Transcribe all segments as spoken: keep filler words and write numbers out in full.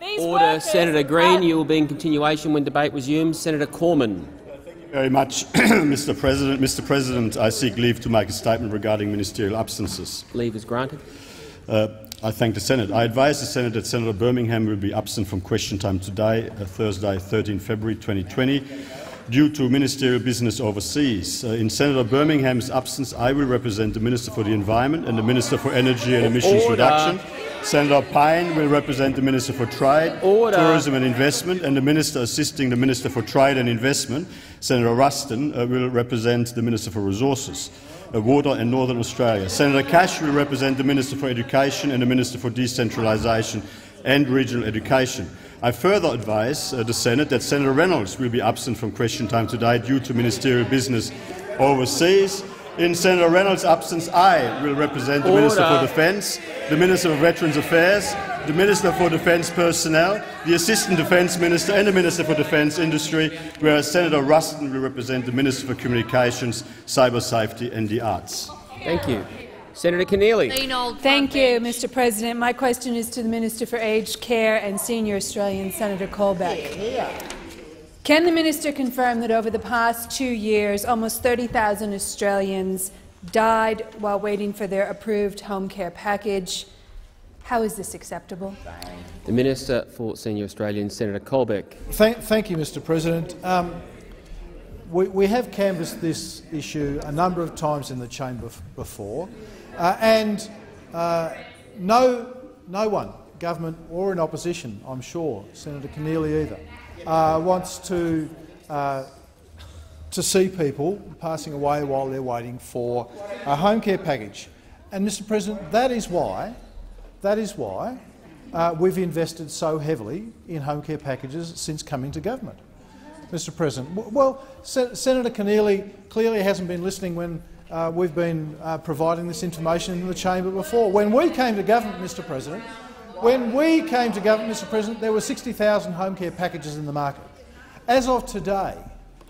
These Order. Senator Green, you will be in continuation when debate resumes. Senator Cormann. Thank you very much, Mister President. Mister President, I seek leave to make a statement regarding ministerial absences. Leave is granted. Uh, I thank the Senate. I advise the Senate that Senator Birmingham will be absent from question time today, uh, Thursday, thirteenth February twenty twenty, due to ministerial business overseas. Uh, in Senator Birmingham's absence, I will represent the Minister for the Environment and the Minister for Energy and Emissions Order. Reduction. Senator Payne will represent the Minister for Trade, Order. Tourism and Investment, and the Minister assisting the Minister for Trade and Investment, Senator Ruston, uh, will represent the Minister for Resources, uh, Water and Northern Australia. Senator Cash will represent the Minister for Education and the Minister for Decentralisation and Regional Education. I further advise uh, the Senate that Senator Reynolds will be absent from question time today due to ministerial business overseas. In Senator Reynolds' absence, I will represent the Order. Minister for Defence, the Minister of Veterans Affairs, the Minister for Defence Personnel, the Assistant Defence Minister and the Minister for Defence Industry, whereas Senator Ruston will represent the Minister for Communications, Cyber Safety and the Arts. Thank you. Senator Keneally. Thank you, Mister President. My question is to the Minister for Aged Care and Senior Australian, Senator Colbeck. Yeah, yeah. Can the minister confirm that over the past two years, almost thirty thousand Australians died while waiting for their approved home care package? How is this acceptable? The Minister for Senior Australians, Senator Colbeck. Thank, thank you, Mister President. Um, we, we have canvassed this issue a number of times in the chamber before, uh, and uh, no, no one, government or in opposition, I'm sure, Senator Keneally either, Uh, wants to uh, to see people passing away while they're waiting for a home care package, and Mister President, that is why that is why uh, we've invested so heavily in home care packages since coming to government, Mister President. W well, Sen Senator Keneally clearly hasn't been listening when uh, we've been uh, providing this information in the chamber before. When we came to government, Mister President. When we came to government, Mister President, there were sixty thousand home care packages in the market. As of today,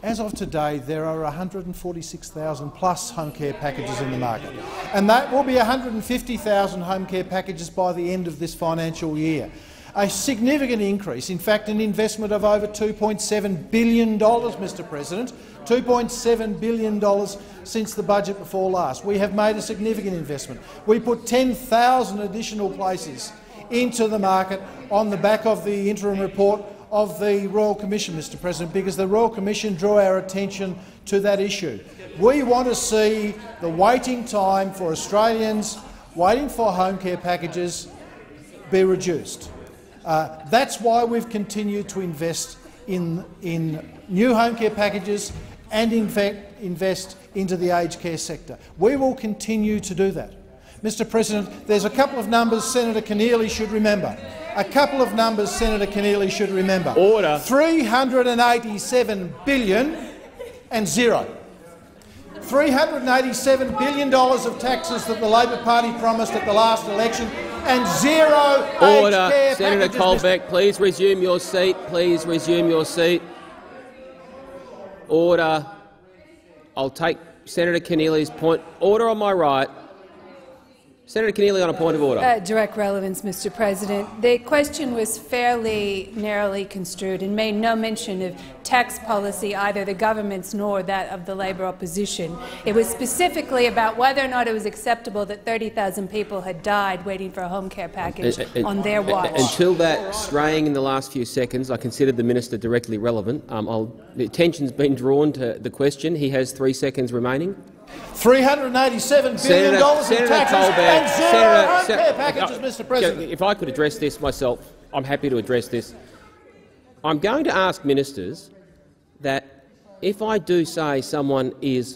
as of today, there are one hundred forty-six thousand plus home care packages in the market, and that will be one hundred fifty thousand home care packages by the end of this financial year. A significant increase, in fact, an investment of over two point seven billion dollars, Mister President, two point seven billion dollars since the budget before last. We have made a significant investment. We put ten thousand additional places into the market on the back of the interim report of the Royal Commission, Mister President, because the Royal Commission drew our attention to that issue. We want to see the waiting time for Australians waiting for home care packages be reduced. Uh, that's why we've continued to invest in, in new home care packages and, in fact, invest into the aged care sector. We will continue to do that. Mister President, there's a couple of numbers Senator Keneally should remember. A couple of numbers Senator Keneally should remember. Order. three hundred eighty-seven billion dollars and zero. three hundred eighty-seven billion dollars of taxes that the Labor Party promised at the last election and zero Order. Aged care Senator packages, Colbeck, Mister please resume your seat. Please resume your seat. Order. I'll take Senator Keneally's point. Order on my right. Senator Keneally on a point of order. Uh, direct relevance, Mister President. The question was fairly narrowly construed and made no mention of tax policy, either the government's nor that of the Labor opposition. It was specifically about whether or not it was acceptable that thirty thousand people had died waiting for a home care package uh, uh, on their watch. Uh, until that straying in the last few seconds, I considered the minister directly relevant. Um, I'll, the attention's been drawn to the question. He has three seconds remaining. three hundred eighty-seven billion dollars Senator, in Senator taxes Colbeck, and zero Senator, home Sen care packages, I, Mister President. If I could address this myself, I'm happy to address this. I'm going to ask ministers that if I do say someone is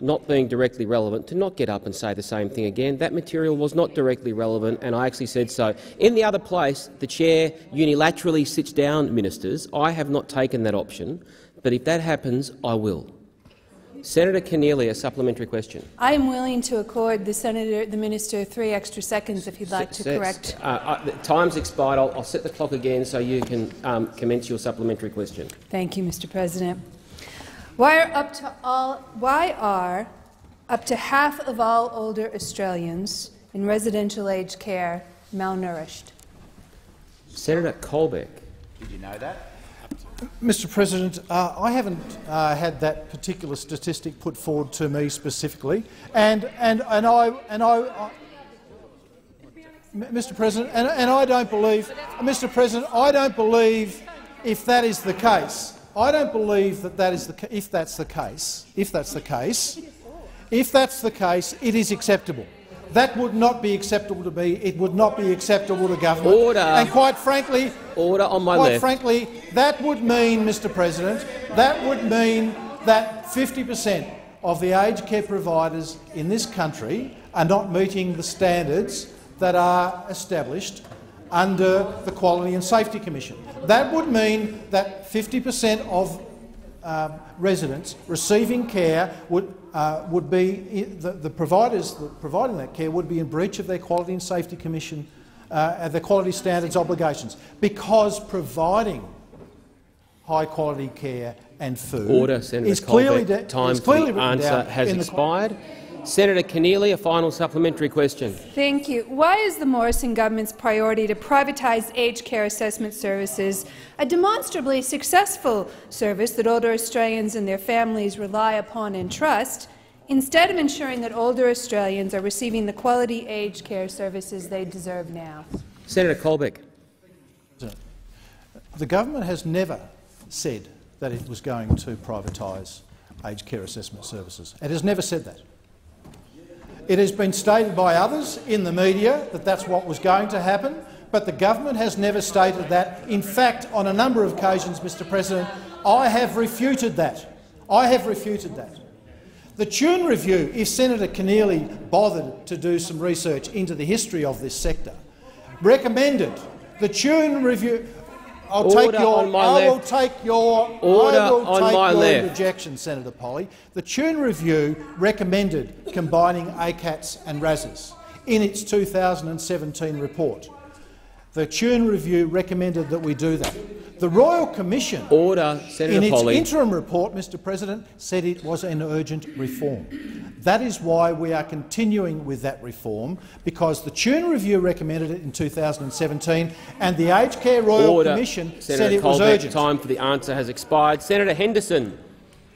not being directly relevant, to not get up and say the same thing again. That material was not directly relevant, and I actually said so. In the other place, the chair unilaterally sits down ministers. I have not taken that option, but if that happens, I will. Senator Keneally, a supplementary question. I am willing to accord the senator, the minister, three extra seconds if he'd like to correct. Uh, uh, the time's expired. I'll, I'll set the clock again so you can um, commence your supplementary question. Thank you, Mister President. Why are up to all? Why are up to half of all older Australians in residential aged care malnourished? Senator Colbeck. Did you know that? Mister President, uh, I haven't uh, had that particular statistic put forward to me specifically, and and and I and I, I Mister President, and, and I don't believe, Mister President, I don't believe if that is the case. I don't believe that that is the if that's the case. If that's the case, if that's the case, it is acceptable. That would not be acceptable to me. It would not be acceptable to government. Order. And quite frankly, order on my quite left. frankly, that would mean, Mister President, that would mean that fifty percent of the aged care providers in this country are not meeting the standards that are established under the Quality and Safety Commission. That would mean that fifty percent of um, residents receiving care would uh, would be the, the providers that providing that care would be in breach of their Quality and Safety Commission uh, and their quality standards obligations, because providing high quality care and food Order, Senator is Colbeck. clearly de time is clearly the answer has expired. Senator Keneally, a final supplementary question. Thank you. Why is the Morrison government's priority to privatise aged care assessment services a demonstrably successful service that older Australians and their families rely upon and trust, instead of ensuring that older Australians are receiving the quality aged care services they deserve now? Senator Colbeck. The government has never said that it was going to privatise aged care assessment services. It has never said that. It has been stated by others in the media that that's what was going to happen, but the government has never stated that. In fact, on a number of occasions, Mister President, I have refuted that. I have refuted that. The Tune Review, if Senator Keneally bothered to do some research into the history of this sector, recommended the Tune Review. I'll Order take your. On my I left. will take your. Order I will on take my your left. Rejection, Senator Polly. The Tune Review recommended combining A C A Ts and R A Ss in its two thousand seventeen report. The Tune Review recommended that we do that. The Royal Commission, Order, Senator in its Polly. interim report, Mister President, said it was an urgent reform. That is why we are continuing with that reform, because the Tune Review recommended it in two thousand seventeen, and the Aged Care Royal Order. Commission Senator said it Colbeck, was urgent. Time for the answer has expired. Senator Henderson.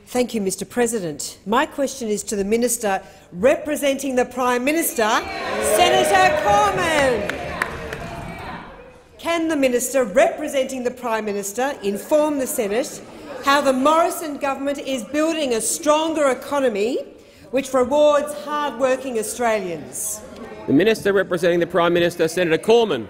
Thank you, Mister President. My question is to the minister representing the Prime Minister, yeah. Senator Cormann. Can the minister representing the Prime Minister inform the Senate how the Morrison government is building a stronger economy which rewards hard-working Australians? The minister representing the Prime Minister, Senator Cormann.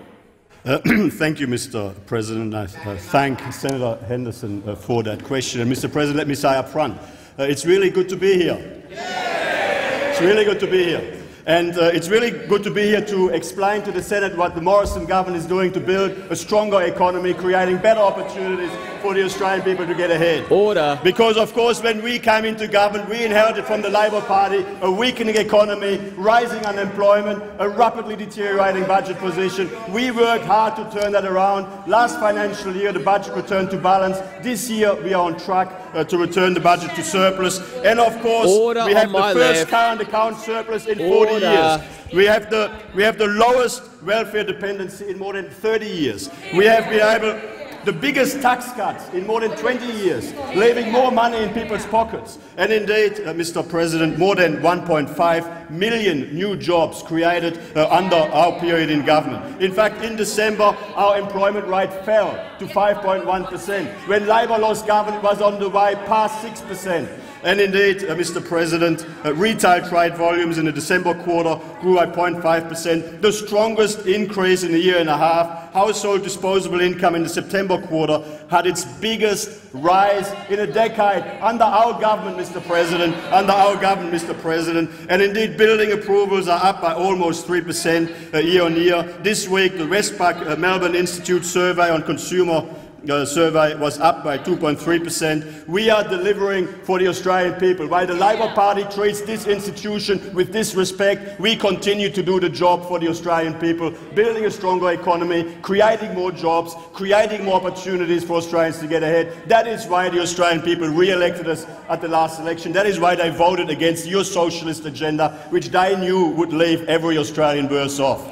Uh, thank you, Mister President. I uh, thank Senator Henderson uh, for that question. And, Mister President, let me say up front, uh, it's really good to be here. Yeah. It's really good to be here. And uh, it's really good to be here to explain to the Senate what the Morrison government is doing to build a stronger economy, creating better opportunities for the Australian people to get ahead. Order. Because, of course, when we came into government, we inherited from the Labor Party a weakening economy, rising unemployment, a rapidly deteriorating budget position. We worked hard to turn that around. Last financial year, the budget returned to balance. This year, we are on track uh, to return the budget to surplus. And, of course, Order we have the first left. current account surplus in Order. forty years. We have the we have the lowest welfare dependency in more than thirty years. We have been able the biggest tax cuts in more than twenty years, leaving more money in people's pockets. And indeed, uh, Mister President, more than one point five million new jobs created uh, under our period in government. In fact, in December, our employment rate fell to five point one percent. When Labor lost government, it was on the way past six percent. And indeed, uh, Mister President, uh, retail trade volumes in the December quarter grew by zero point five percent, the strongest increase in a year and a half. Household disposable income in the September quarter had its biggest rise in a decade under our government, Mister President. Under our government, Mister President. And indeed, building approvals are up by almost three percent uh, year on year. This week, the Westpac uh, Melbourne Institute survey on consumer. The survey was up by two point three percent. We are delivering for the Australian people. While the Labor Party treats this institution with disrespect, we continue to do the job for the Australian people, building a stronger economy, creating more jobs, creating more opportunities for Australians to get ahead. That is why the Australian people re-elected us at the last election. That is why they voted against your socialist agenda, which they knew would leave every Australian worse off.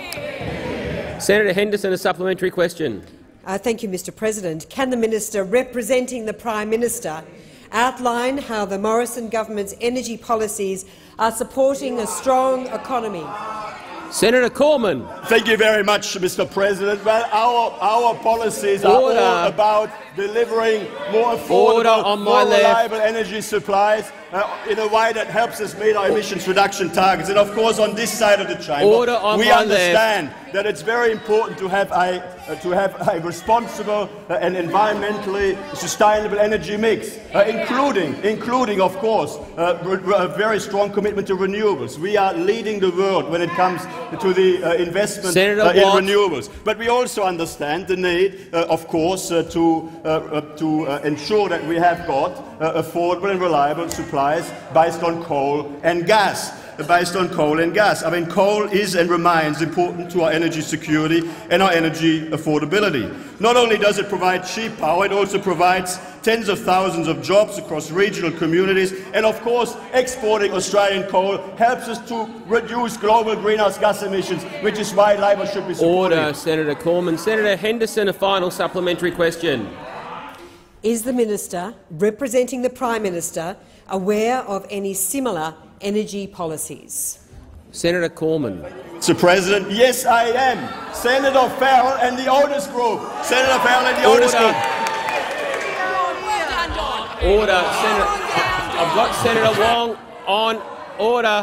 Senator Henderson, a supplementary question. Uh, thank you, Mr President. Can the minister representing the Prime Minister outline how the Morrison government's energy policies are supporting a strong economy? Senator Cormann. Thank you very much, Mr President. Well, our, our policies Order. are all about delivering more affordable, more reliable left. energy supplies uh, in a way that helps us meet our emissions reduction targets. And of course, on this side of the chamber, we understand left. that it's very important to have a uh, to have a responsible uh, and environmentally sustainable energy mix, uh, including including of course uh, a very strong commitment to renewables. We are leading the world when it comes to the uh, investment uh, in renewables. But we also understand the need, uh, of course, uh, to Uh, uh, to uh, ensure that we have got uh, affordable and reliable supplies based on coal and gas. Based on coal and gas. I mean, coal is and remains important to our energy security and our energy affordability. Not only does it provide cheap power, it also provides tens of thousands of jobs across regional communities. And of course, exporting Australian coal helps us to reduce global greenhouse gas emissions, which is why Labor should be supported. Order, Senator Cormann. Senator Henderson, a final supplementary question. Is the minister representing the Prime Minister aware of any similar energy policies? Senator Cormann. Mister President, yes, I am. Senator Farrell and the Otis Group. Senator Farrell and the Otis Group. Order. Order. Senator, I've got Senator Wong on order.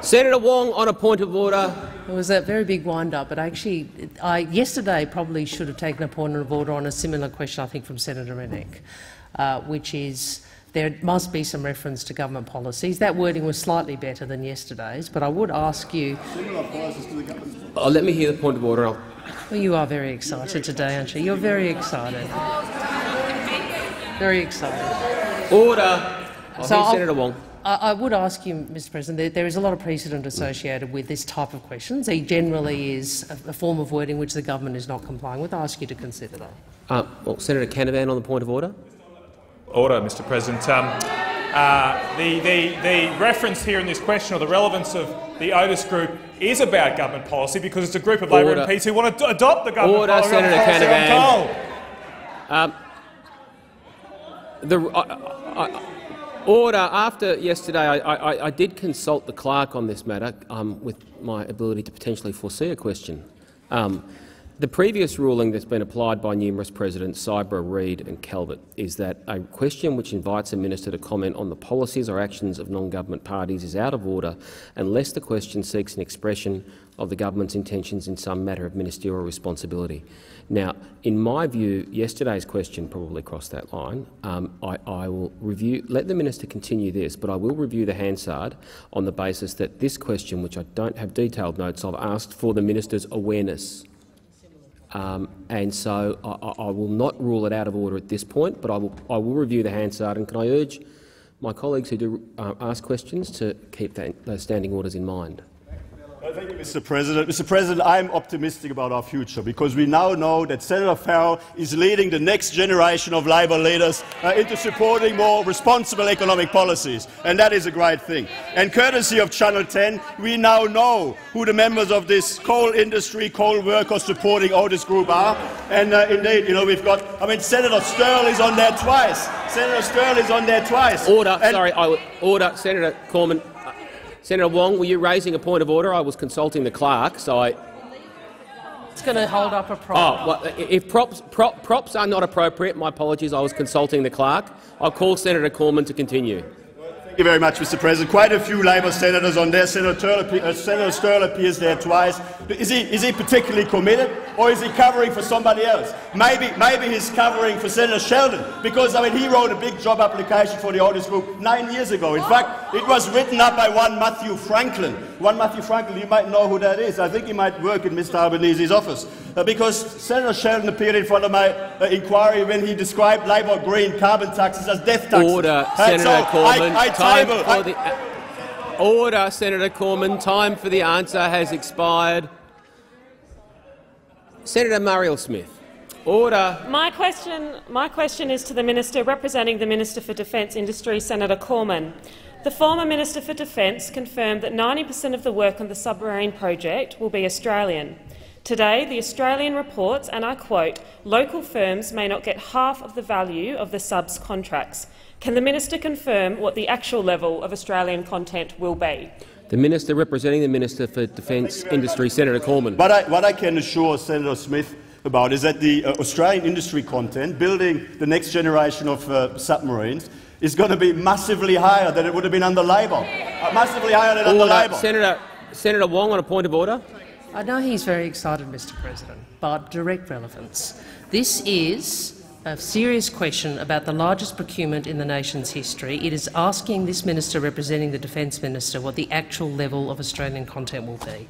Senator Wong on a point of order. It was a very big wind-up, but actually, I yesterday probably should have taken a point of order on a similar question, I think, from Senator Renick, uh, which is there must be some reference to government policies. That wording was slightly better than yesterday's, but I would ask you. Similar policies to the government. Oh, let me hear the point of order. I'll... Well, you are very excited very today, excited. aren't you? You're very excited. Very excited. Order. I'll so hear Senator Wong. I would ask you, Mister President, there is a lot of precedent associated with this type of questions. It generally is a form of wording which the government is not complying with. I ask you to consider that. Uh, well, Senator Canavan on the point of order. Order, Mister President. Um, uh, the, the, the reference here in this question, or the relevance of the Otis Group, is about government policy because it's a group of Labor M Ps who want to adopt the government order, policy, Senator policy on coal. Um, the, uh, I, Order. After yesterday, I, I, I did consult the clerk on this matter um, with my ability to potentially foresee a question. Um, the previous ruling that's been applied by numerous presidents, Cybra, Reid and Calvert, is that a question which invites a minister to comment on the policies or actions of non-government parties is out of order unless the question seeks an expression of the government's intentions in some matter of ministerial responsibility. Now, in my view, yesterday's question probably crossed that line. Um, I, I will review, let the minister continue this, but I will review the Hansard on the basis that this question, which I don't have detailed notes of, asked for the minister's awareness. Um, and so I, I will not rule it out of order at this point, but I will, I will review the Hansard. And can I urge my colleagues who do uh, ask questions to keep that, those standing orders in mind? Thank you, Mister President. Mister President, I am optimistic about our future because we now know that Senator Farrell is leading the next generation of Labor leaders uh, into supporting more responsible economic policies, and that is a great thing. And courtesy of Channel ten, we now know who the members of this coal industry, coal workers supporting Otis Group are. And uh, indeed, you know, we've got—I mean, Senator Stirl is on there twice. Senator Stirl is on there twice. Order. And Sorry, I will order, Senator Cormann. Senator Wong, were you raising a point of order? I was consulting the clerk, so I. It's going to hold up a prop. Oh, well, if props, prop, props are not appropriate, my apologies. I was consulting the clerk. I'll call Senator Cormann to continue. Thank you very much, Mister President. Quite a few Labor senators on there. Senator Stirl appears there twice. Is he, is he particularly committed, or is he covering for somebody else? Maybe, maybe he's covering for Senator Sheldon, because I mean he wrote a big job application for the Otis Group nine years ago. In fact, it was written up by one Matthew Franklin. One Matthew Franklin, you might know who that is. I think he might work in Mister Albanese's office, uh, because Senator Sheldon appeared in front of my uh, inquiry when he described Labor green carbon taxes as death taxes. Order, uh, Senator so Cormann. I, I Time for the order, Senator Cormann. Time for the answer has expired. Senator Muriel Smith. Order. My question, my question is to the minister representing the Minister for Defence Industry, Senator Cormann. The former Minister for Defence confirmed that ninety percent of the work on the submarine project will be Australian. Today, the Australian reports, and I quote, "local firms may not get half of the value of the subs contracts." Can the Minister confirm what the actual level of Australian content will be? The Minister representing the Minister for Defence Industry, Senator Cormann. What I, what I can assure Senator Smith about is that the uh, Australian industry content, building the next generation of uh, submarines, is going to be massively higher than it would have been under Labor. Uh, massively higher than order. under Labor. Senator, Senator Wong, on a point of order. I know he's very excited, Mister President, but direct relevance. This is a serious question about the largest procurement in the nation's history. It is asking this minister representing the Defence Minister what the actual level of Australian content will be.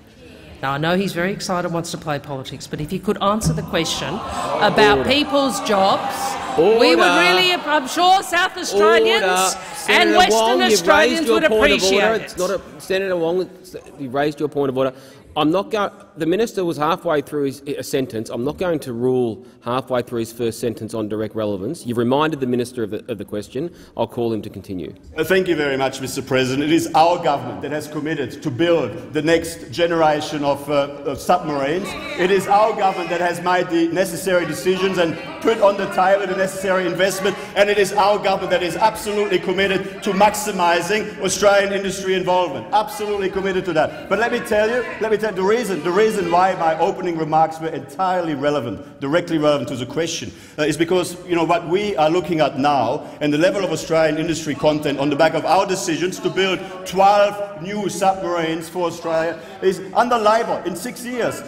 Now, I know he's very excited and wants to play politics, but if he could answer the question about order. people's jobs, order. we would really, I'm sure South Australians and Western Wong, Australians would appreciate it. Not a, Senator Wong, you raised your point of order. I'm not going. The minister was halfway through his a sentence. I'm not going to rule halfway through his first sentence on direct relevance. You've reminded the minister of the, of the question. I'll call him to continue. Thank you very much, Mister President. It is our government that has committed to build the next generation of, uh, of submarines. It is our government that has made the necessary decisions and put on the table the necessary investment, and it is our government that is absolutely committed to maximising Australian industry involvement. Absolutely committed to that. But let me tell you. Let me The reason, the reason why my opening remarks were entirely relevant, directly relevant to the question, uh, is because you know what we are looking at now and the level of Australian industry content on the back of our decisions to build twelve new submarines for Australia is under Labor in six years.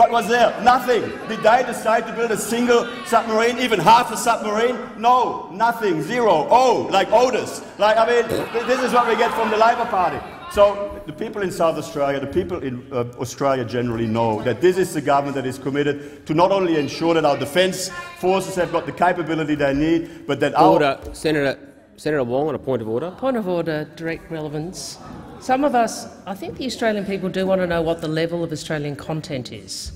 What was there? Nothing. Did they decide to build a single submarine, even half a submarine? No, nothing. Zero. Oh, like Otis. Like I mean, this is what we get from the Labor Party. So the people in South Australia, the people in uh, Australia generally know that this is the government that is committed to not only ensure that our defence forces have got the capability they need, but that order. our— Senator, Senator Wong, on a point of order. Point of order, direct relevance. Some of us, I think the Australian people do want to know what the level of Australian content is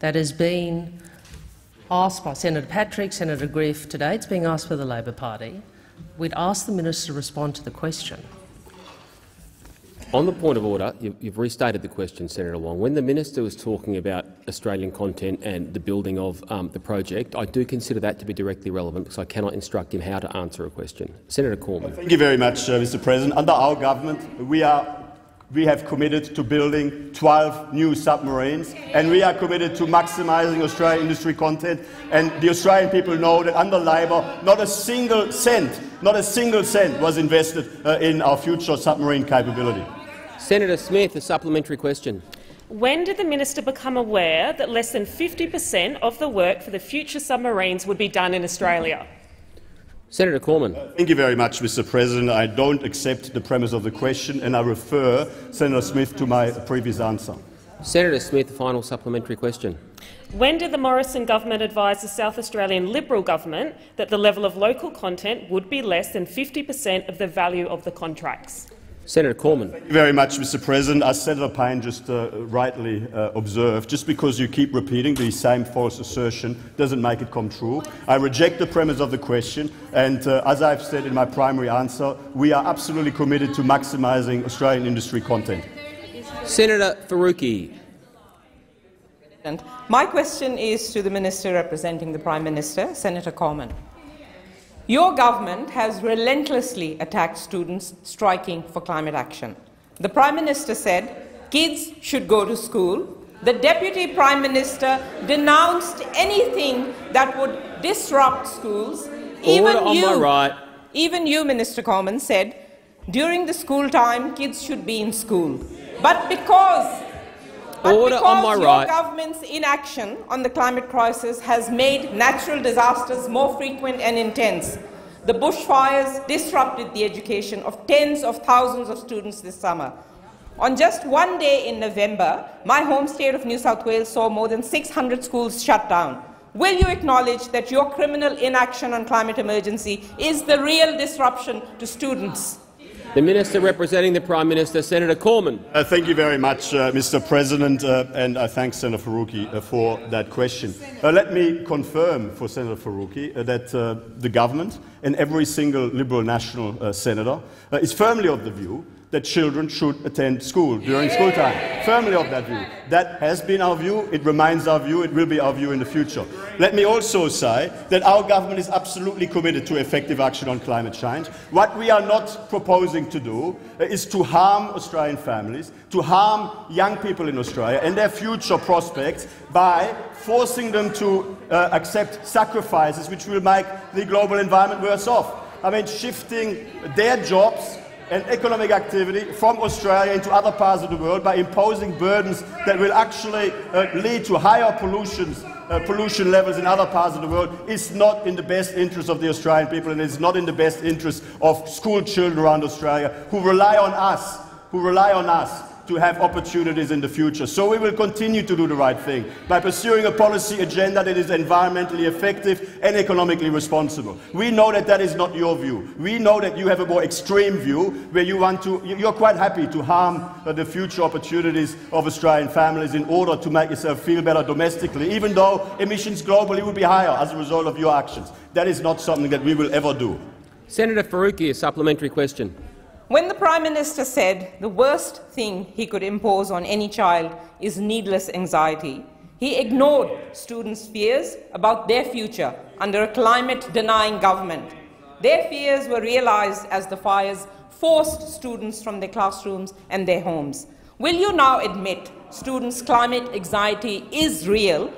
that has been asked by Senator Patrick, Senator Griff. Today it's being asked by the Labor Party. We'd ask the minister to respond to the question. On the point of order, you've restated the question, Senator Wong. When the minister was talking about Australian content and the building of um, the project, I do consider that to be directly relevant because I cannot instruct him how to answer a question. Senator Cormann. Thank you very much, uh, Mister President. Under our government, we are. We have committed to building twelve new submarines, and we are committed to maximising Australian industry content. And the Australian people know that under Labor, not a single cent, not a single cent was invested uh, in our future submarine capability. Senator Smith, a supplementary question. When did the minister become aware that less than fifty percent of the work for the future submarines would be done in Australia? Senator Cormann. Uh, thank you very much, Mister President. I don't accept the premise of the question, and I refer Senator Smith to my previous answer. Senator Smith, the final supplementary question. When did the Morrison government advise the South Australian Liberal government that the level of local content would be less than fifty percent of the value of the contracts? Senator Cormann. Thank you very much, Mister President. As Senator Payne just uh, rightly uh, observed, just because you keep repeating the same false assertion doesn't make it come true. I reject the premise of the question, and uh, as I've said in my primary answer, we are absolutely committed to maximising Australian industry content. Senator Faruqi. My question is to the minister representing the Prime Minister, Senator Cormann. Your government has relentlessly attacked students striking for climate action. The Prime Minister said kids should go to school. The Deputy Prime Minister denounced anything that would disrupt schools. Even you, right. even you, Minister Cormann, said during the school time kids should be in school. But because, but Order because on my your right. government's inaction on the climate crisis has made natural disasters more frequent and intense. The bushfires disrupted the education of tens of thousands of students this summer. On just one day in November, my home state of New South Wales saw more than six hundred schools shut down. Will you acknowledge that your criminal inaction on climate emergency is the real disruption to students? The Minister representing the Prime Minister, Senator Cormann. Uh, thank you very much, uh, Mister President, uh, and I thank Senator Faruqi uh, for that question. Uh, let me confirm for Senator Faruqi uh, that uh, the government and every single Liberal National uh, senator uh, is firmly of the view that children should attend school during school time. Firmly of that view. That has been our view, it remains our view, it will be our view in the future. Let me also say that our government is absolutely committed to effective action on climate change. What we are not proposing to do is to harm Australian families, to harm young people in Australia and their future prospects by forcing them to uh, accept sacrifices which will make the global environment worse off. I mean, shifting their jobs and economic activity from Australia into other parts of the world by imposing burdens that will actually uh, lead to higher pollutions, uh, pollution levels in other parts of the world is not in the best interest of the Australian people, and it's not in the best interest of school children around Australia who rely on us, who rely on us to have opportunities in the future. So we will continue to do the right thing by pursuing a policy agenda that is environmentally effective and economically responsible. We know that that is not your view. We know that you have a more extreme view where you want to, you're quite happy to harm the future opportunities of Australian families in order to make yourself feel better domestically, even though emissions globally will be higher as a result of your actions. That is not something that we will ever do. Senator Faruqi, a supplementary question. When the Prime Minister said the worst thing he could impose on any child is needless anxiety, he ignored students' fears about their future under a climate-denying government. Their fears were realised as the fires forced students from their classrooms and their homes. Will you now admit students' climate anxiety is real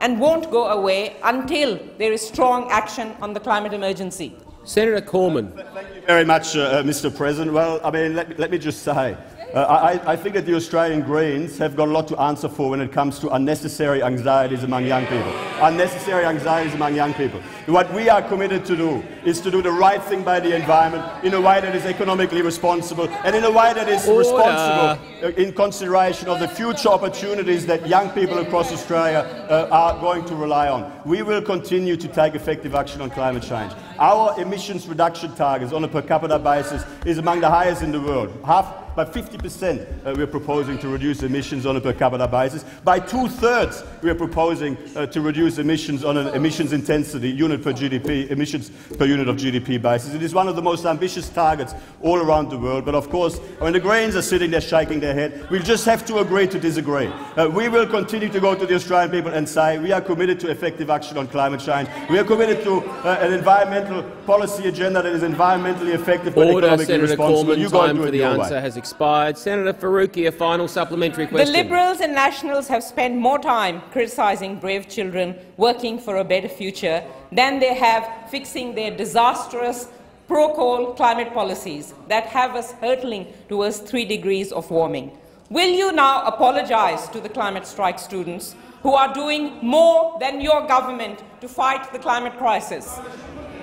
and won't go away until there is strong action on the climate emergency? Senator Cormann. Thank you very much, uh, Mister President. Well, I mean, let, let me just say, uh, I, I think that the Australian Greens have got a lot to answer for when it comes to unnecessary anxieties among young people. Unnecessary anxieties among young people. What we are committed to do is to do the right thing by the environment in a way that is economically responsible and in a way that is Order. responsible in consideration of the future opportunities that young people across Australia uh, are going to rely on. We will continue to take effective action on climate change. Our emissions reduction targets on a per capita basis is among the highest in the world. Half, by fifty percent uh, we are proposing to reduce emissions on a per capita basis. By two-thirds we are proposing uh, to reduce emissions on an emissions intensity unit per G D P, emissions per unit of G D P basis. It is one of the most ambitious targets all around the world. But of course, when the Greens are sitting there shaking their head, we just have to agree to disagree. Uh, we will continue to go to the Australian people and say we are committed to effective action on climate change. We are committed to uh, an environmental policy agenda that is environmentally effective but economically Senator responsible. Cormann, you time for the answer way. has expired. Senator Faruqi, a final supplementary question. The Liberals and Nationals have spent more time criticising brave children working for a better future than they have fixing their disastrous pro-coal climate policies that have us hurtling towards three degrees of warming. Will you now apologise to the climate strike students who are doing more than your government to fight the climate crisis?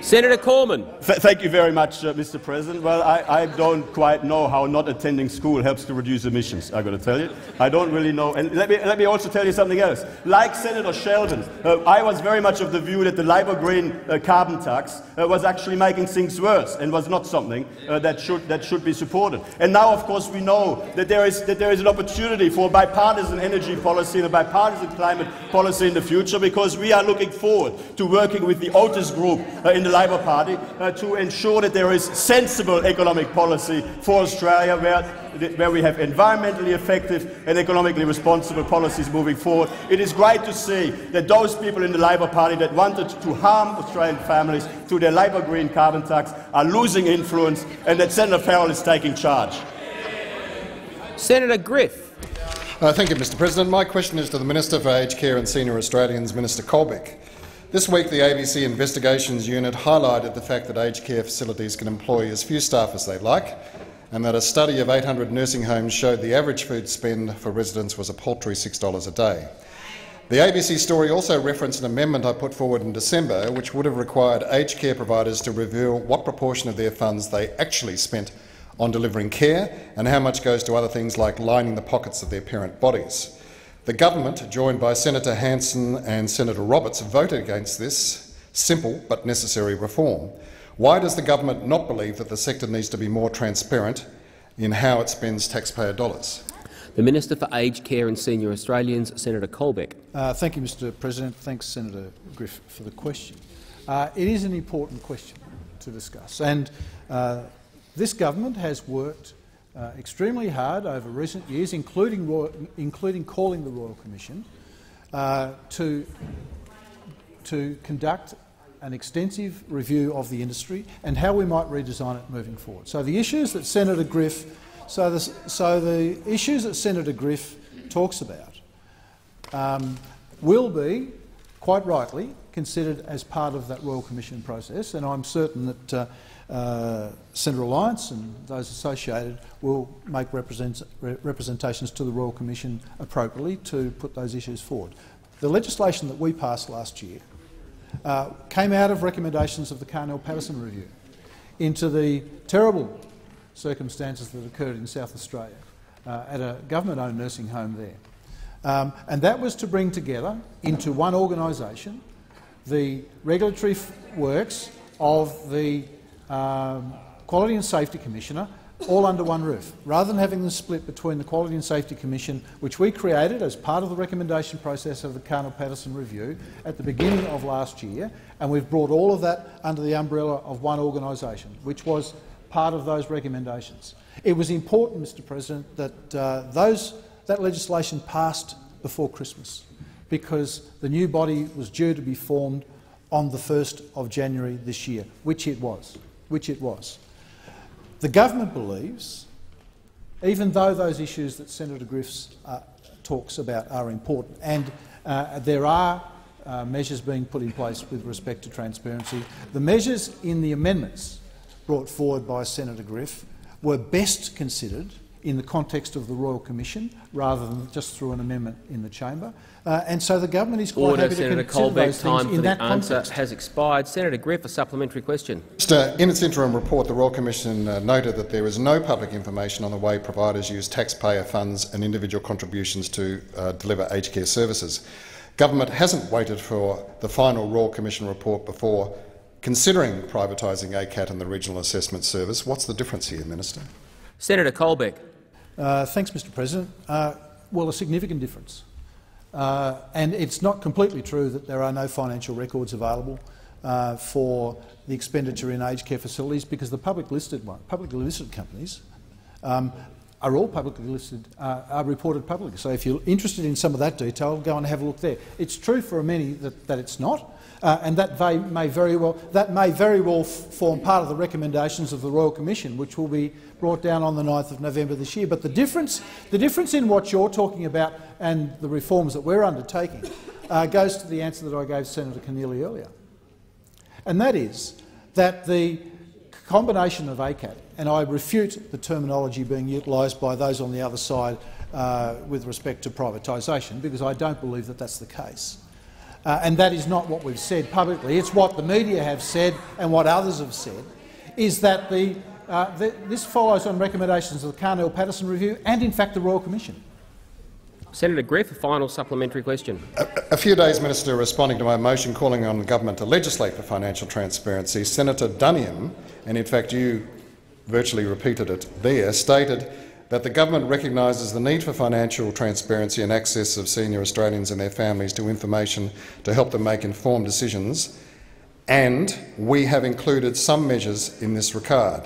Senator Cormann. Th thank you very much, uh, Mister President. Well, I, I don't quite know how not attending school helps to reduce emissions, I've got to tell you. I don't really know. And let me, let me also tell you something else. Like Senator Sheldon, uh, I was very much of the view that the Labor-Green uh, carbon tax uh, was actually making things worse and was not something uh, that, should, that should be supported. And now, of course, we know that there is, that there is an opportunity for a bipartisan energy policy and a bipartisan climate policy in the future, because we are looking forward to working with the Otis Group uh, in the Labor Party uh, to ensure that there is sensible economic policy for Australia, where, where we have environmentally effective and economically responsible policies moving forward. It is great to see that those people in the Labor Party that wanted to harm Australian families through their Labor-Green carbon tax are losing influence, and that Senator Farrell is taking charge. Senator Griff. Uh, thank you, Mister President. My question is to the Minister for Aged Care and Senior Australians, Minister Colbeck. This week, the A B C Investigations Unit highlighted the fact that aged care facilities can employ as few staff as they like, and that a study of eight hundred nursing homes showed the average food spend for residents was a paltry six dollars a day. The A B C story also referenced an amendment I put forward in December, which would have required aged care providers to reveal what proportion of their funds they actually spent on delivering care and how much goes to other things like lining the pockets of their parent bodies. The government, joined by Senator Hanson and Senator Roberts, voted against this simple but necessary reform. Why does the government not believe that the sector needs to be more transparent in how it spends taxpayer dollars? The Minister for Aged Care and Senior Australians, Senator Colbeck. Uh, thank you, Mister President. Thanks, Senator Griff, for the question. Uh, it is an important question to discuss, and uh, this government has worked uh, extremely hard over recent years, including, Royal, including calling the Royal Commission, uh, to, to conduct an extensive review of the industry and how we might redesign it moving forward. So the issues that Senator Griff, so the, so the issues that Senator Griff talks about um, will be, quite rightly, considered as part of that Royal Commission process, and I'm certain that uh, uh, Senator Alliance and those associated will make represent, re representations to the Royal Commission appropriately to put those issues forward. The legislation that we passed last year uh, came out of recommendations of the Carnell-Patterson Review into the terrible circumstances that occurred in South Australia uh, at a government-owned nursing home there. Um, and that was to bring together into one organisation the regulatory works of the um, Quality and Safety Commissioner, all under one roof, rather than having them split between the Quality and Safety Commission, which we created as part of the recommendation process of the Carnell-Patterson Review at the beginning of last year, and we've brought all of that under the umbrella of one organisation, which was part of those recommendations. It was important, Mister President, that uh, those, that legislation passed before Christmas, because the new body was due to be formed on the first of January this year, which it was. Which it was. The government believes, even though those issues that Senator Griff's uh, talks about are important, and uh, there are uh, measures being put in place with respect to transparency, the measures in the amendments brought forward by Senator Griff were best considered in the context of the Royal Commission, rather than just through an amendment in the chamber, uh, and so the government is quite Order, happy Senator to consider Colbeck, those things time in for that the answer context. Has expired. Senator Griff, a supplementary question. In its interim report, the Royal Commission noted that there is no public information on the way providers use taxpayer funds and individual contributions to uh, deliver aged care services. Government hasn't waited for the final Royal Commission report before considering privatising A C A T and the Regional Assessment Service. What's the difference here, Minister? Senator Colbeck. Uh, thanks, Mister President. Uh, well, a significant difference. Uh, and it's not completely true that there are no financial records available uh, for the expenditure in aged care facilities, because the public listed one, publicly listed companies um, are all publicly listed, uh, are reported publicly. So if you're interested in some of that detail, go and have a look there. It's true for many that, that it's not, uh, and that they may very well that may very well form part of the recommendations of the Royal Commission, which will be brought down on the ninth of November this year. But the difference, the difference in what you're talking about and the reforms that we're undertaking uh, goes to the answer that I gave Senator Keneally earlier, and that is that the combination of A C A T, and I refute the terminology being utilised by those on the other side uh, with respect to privatisation, because I don't believe that that's the case. Uh, and that is not what we've said publicly. It's what the media have said and what others have said, is that the Uh, th this follows on recommendations of the Carnell-Patterson Review and, in fact, the Royal Commission. Senator Griff, a final supplementary question. A, a few days, Minister, responding to my motion calling on the government to legislate for financial transparency, Senator Dunham, and in fact you virtually repeated it there, stated that the government recognises the need for financial transparency and access of senior Australians and their families to information to help them make informed decisions, and we have included some measures in this regard.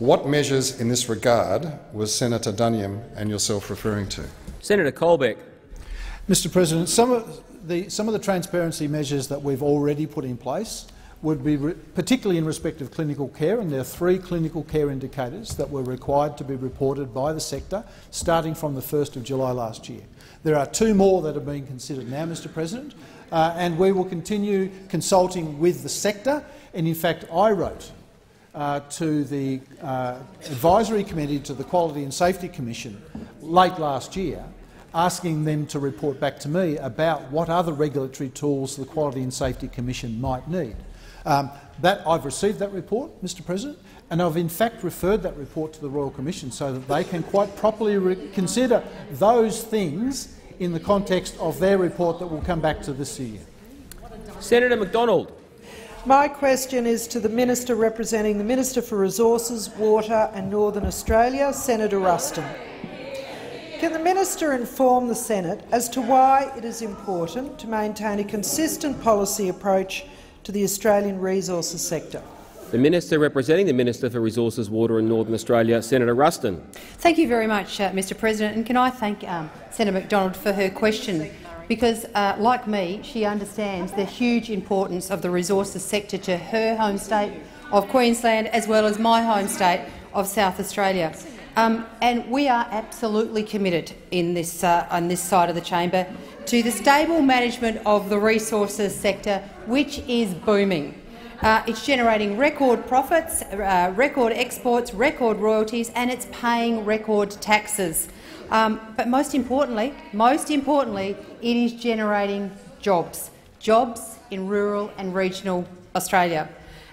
What measures in this regard was Senator Dunham and yourself referring to? Senator Colbeck. Mister President, some of the, some of the transparency measures that we've already put in place would be particularly in respect of clinical care, and there are three clinical care indicators that were required to be reported by the sector starting from the first of July last year. There are two more that are being considered now, Mister President, uh, and we will continue consulting with the sector, and in fact I wrote Uh, to the uh, advisory committee to the Quality and Safety Commission late last year, asking them to report back to me about what other regulatory tools the Quality and Safety Commission might need. Um, that, I've received that report, Mister President, and I've in fact referred that report to the Royal Commission so that they can quite properly consider those things in the context of their report that will come back to this year. Senator Macdonald. My question is to the Minister representing the Minister for Resources, Water and Northern Australia, Senator Ruston. Can the Minister inform the Senate as to why it is important to maintain a consistent policy approach to the Australian resources sector? The Minister representing the Minister for Resources, Water and Northern Australia, Senator Ruston. Thank you very much, uh, Mister President. And can I thank um, Senator Macdonald for her question? Because, uh, like me, she understands the huge importance of the resources sector to her home state of Queensland as well as my home state of South Australia. Um, and we are absolutely committed in this, uh, on this side of the chamber to the stable management of the resources sector, which is booming. Uh, it's generating record profits, uh, record exports, record royalties, and it's paying record taxes. Um, but most importantly, most importantly, it is generating jobs, jobs in rural and regional Australia.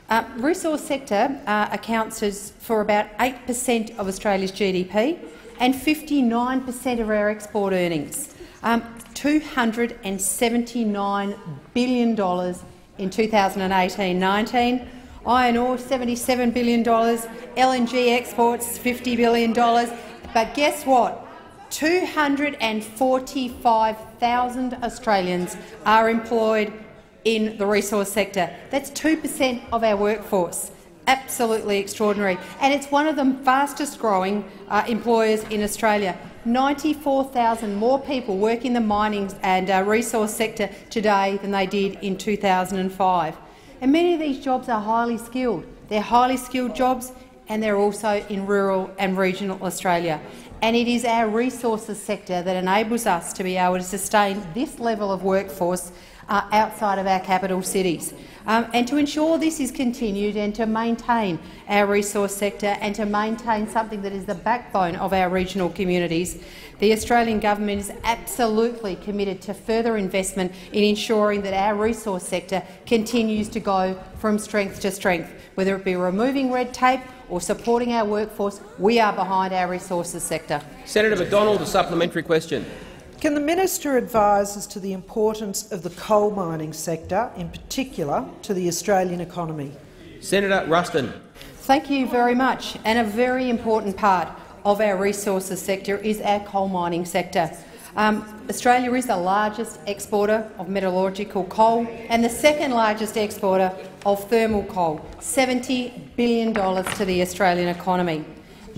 Uh, resource sector uh, accounts for about eight percent of Australia's G D P and fifty-nine percent of our export earnings. Um, two hundred seventy-nine billion dollars. In two thousand eighteen nineteen, iron ore seventy-seven billion dollars, L N G exports fifty billion dollars, but guess what? two hundred forty-five thousand Australians are employed in the resource sector. That's two percent of our workforce. Absolutely extraordinary. And it's one of the fastest growing uh, employers in Australia. ninety-four thousand more people work in the mining and uh, resource sector today than they did in two thousand five. And many of these jobs are highly skilled. They're highly skilled jobs, and they're also in rural and regional Australia. And it is our resources sector that enables us to be able to sustain this level of workforce uh, outside of our capital cities. Um, and to ensure this is continued and to maintain our resource sector and to maintain something that is the backbone of our regional communities, the Australian government is absolutely committed to further investment in ensuring that our resource sector continues to go from strength to strength, whether it be removing red tape or supporting our workforce. We are behind our resources sector. Senator Macdonald, a supplementary question. Can the minister advise as to the importance of the coal mining sector, in particular, to the Australian economy? Senator Ruston. Thank you very much. And a very important part of our resources sector is our coal mining sector. Um, Australia is the largest exporter of metallurgical coal and the second largest exporter of thermal coal, seventy billion dollars to the Australian economy,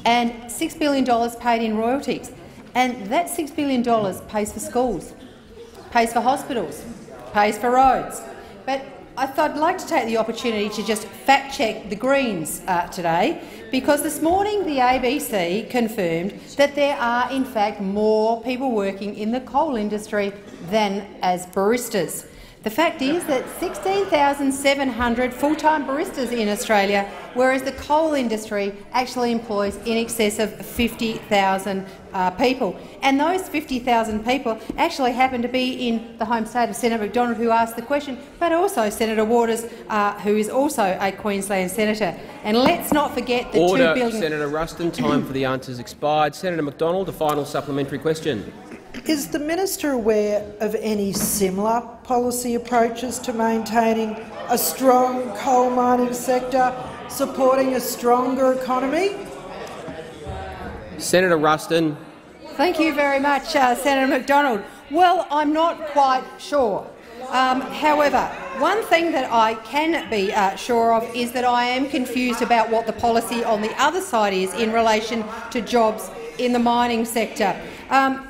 and six billion dollars paid in royalties. And that six billion dollars pays for schools, pays for hospitals, pays for roads. But I thought I'd like to take the opportunity to just fact-check the Greens uh, today, because this morning the A B C confirmed that there are, in fact, more people working in the coal industry than as baristas. The fact is that sixteen thousand seven hundred full-time baristas in Australia, whereas the coal industry actually employs in excess of fifty thousand uh, people. And those fifty thousand people actually happen to be in the home state of Senator Macdonald, who asked the question, but also Senator Waters, uh, who is also a Queensland senator. And let's not forget the Order, two billion dollars— Senator Ruston. Time for the answers expired. Senator Macdonald, a final supplementary question. Is the minister aware of any similar policy approaches to maintaining a strong coal mining sector, supporting a stronger economy? Senator Ruston. Thank you very much, uh, Senator Macdonald. Well, I'm not quite sure. Um, however, one thing that I can be uh, sure of is that I am confused about what the policy on the other side is in relation to jobs in the mining sector. Um,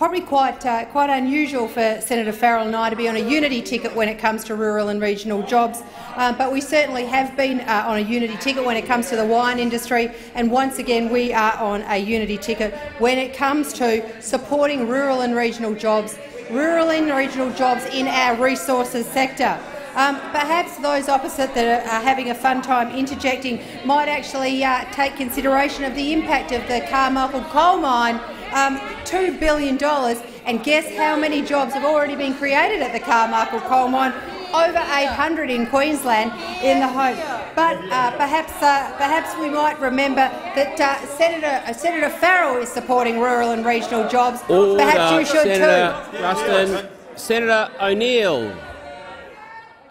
Probably quite, uh, quite unusual for Senator Farrell and I to be on a unity ticket when it comes to rural and regional jobs, um, but we certainly have been uh, on a unity ticket when it comes to the wine industry, and once again we are on a unity ticket when it comes to supporting rural and regional jobs, rural and regional jobs in our resources sector. Um, perhaps those opposite that are, are having a fun time interjecting might actually uh, take consideration of the impact of the Carmichael coal mine, um, two billion dollars, and guess how many jobs have already been created at the Carmichael coal mine? Over eight hundred in Queensland, in the hope. But uh, perhaps, uh, perhaps we might remember that uh, Senator uh, Senator Farrell is supporting rural and regional jobs. Order, perhaps you should Senator too. Ruston. Senator O'Neill.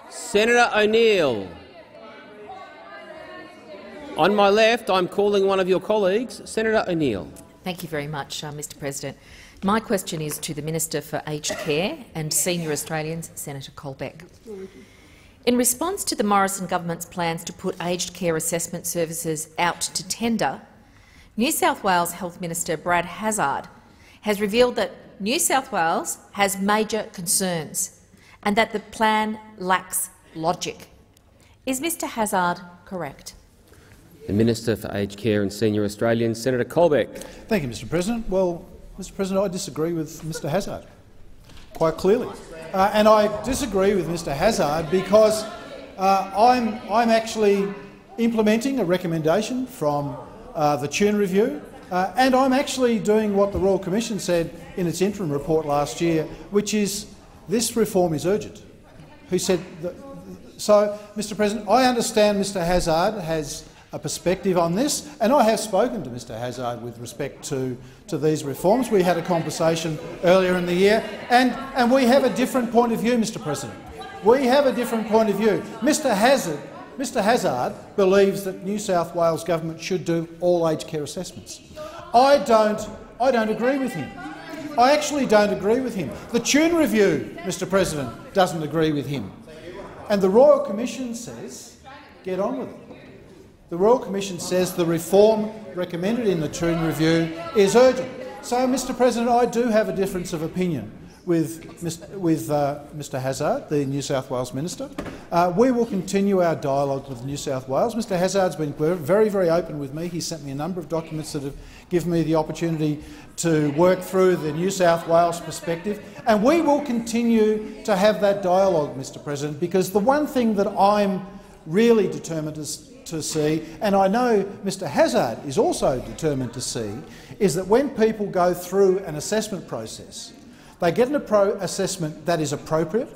Senator O'Neill. On my left, I'm calling one of your colleagues, Senator O'Neill. Thank you very much, uh, Mister President. My question is to the Minister for Aged Care and Senior Australians, Senator Colbeck. In response to the Morrison government's plans to put aged care assessment services out to tender, New South Wales Health Minister Brad Hazzard has revealed that New South Wales has major concerns and that the plan lacks logic. Is Mister Hazzard correct? The Minister for Aged Care and Senior Australians, Senator Colbeck. Thank you, Mister President. Well, Mister President, I disagree with Mister Hazzard quite clearly, uh, and I disagree with Mister Hazzard because uh, I'm, I'm actually implementing a recommendation from uh, the Tune Review, uh, and I'm actually doing what the Royal Commission said in its interim report last year, which is this reform is urgent. Who said that? So, Mister President, I understand Mister Hazzard has a perspective on this, and I have spoken to Mister Hazzard with respect to, to these reforms. We had a conversation earlier in the year, and, and we have a different point of view, Mister President. We have a different point of view. Mister Hazzard, Mister Hazzard believes that New South Wales government should do all aged care assessments. I don't, I don't agree with him. I actually don't agree with him. The Tune Review, Mister President, doesn't agree with him. And the Royal Commission says, get on with it. The Royal Commission says the reform recommended in the Tune Review is urgent. So, Mister President, I do have a difference of opinion with Mister with uh, Mister Hazzard, the New South Wales Minister. Uh, we will continue our dialogue with New South Wales. Mister Hazzard's been very, very open with me. He sent me a number of documents that have given me the opportunity to work through the New South Wales perspective, and we will continue to have that dialogue, Mister President, because the one thing that I'm really determined is to see, and I know Mister Hazzard is also determined to see, is that when people go through an assessment process, they get an assessment that is appropriate,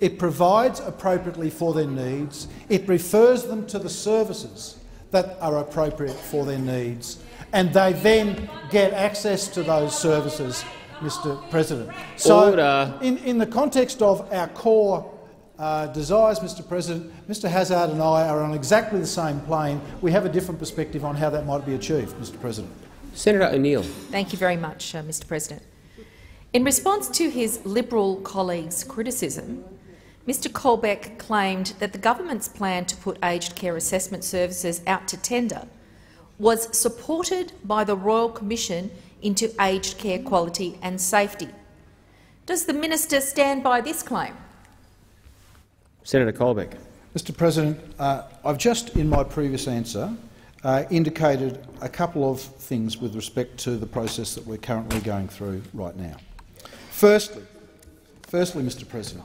it provides appropriately for their needs, it refers them to the services that are appropriate for their needs, and they then get access to those services, Mister President. So, in, in the context of our core Uh, desires, Mister President, Mister Hazzard and I are on exactly the same plane. We have a different perspective on how that might be achieved, Mister President. Senator O'Neill. Thank you very much, uh, Mister President. In response to his Liberal colleagues' criticism, Mister Colbeck claimed that the government's plan to put aged care assessment services out to tender was supported by the Royal Commission into aged care quality and safety. Does the minister stand by this claim? Senator Colbeck. Mister President, uh, I've just, in my previous answer, uh, indicated a couple of things with respect to the process that we're currently going through right now. Firstly, firstly, Mister President.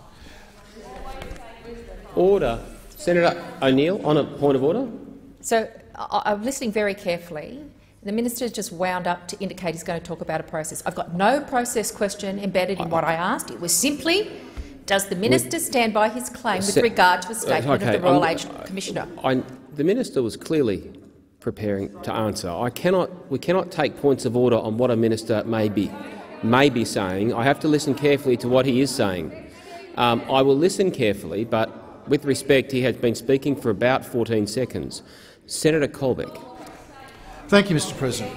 Order. Senator O'Neill, on a point of order. So I I'm listening very carefully. The minister just wound up to indicate he's going to talk about a process. I've got no process question embedded in what I asked. It was simply, does the minister stand by his claim with regard to a statement okay, of the Royal Aged Commissioner? I, the minister was clearly preparing to answer. I cannot, we cannot take points of order on what a minister may be, may be saying. I have to listen carefully to what he is saying. Um, I will listen carefully, but with respect, he has been speaking for about fourteen seconds. Senator Colbeck. Thank you, Mister President.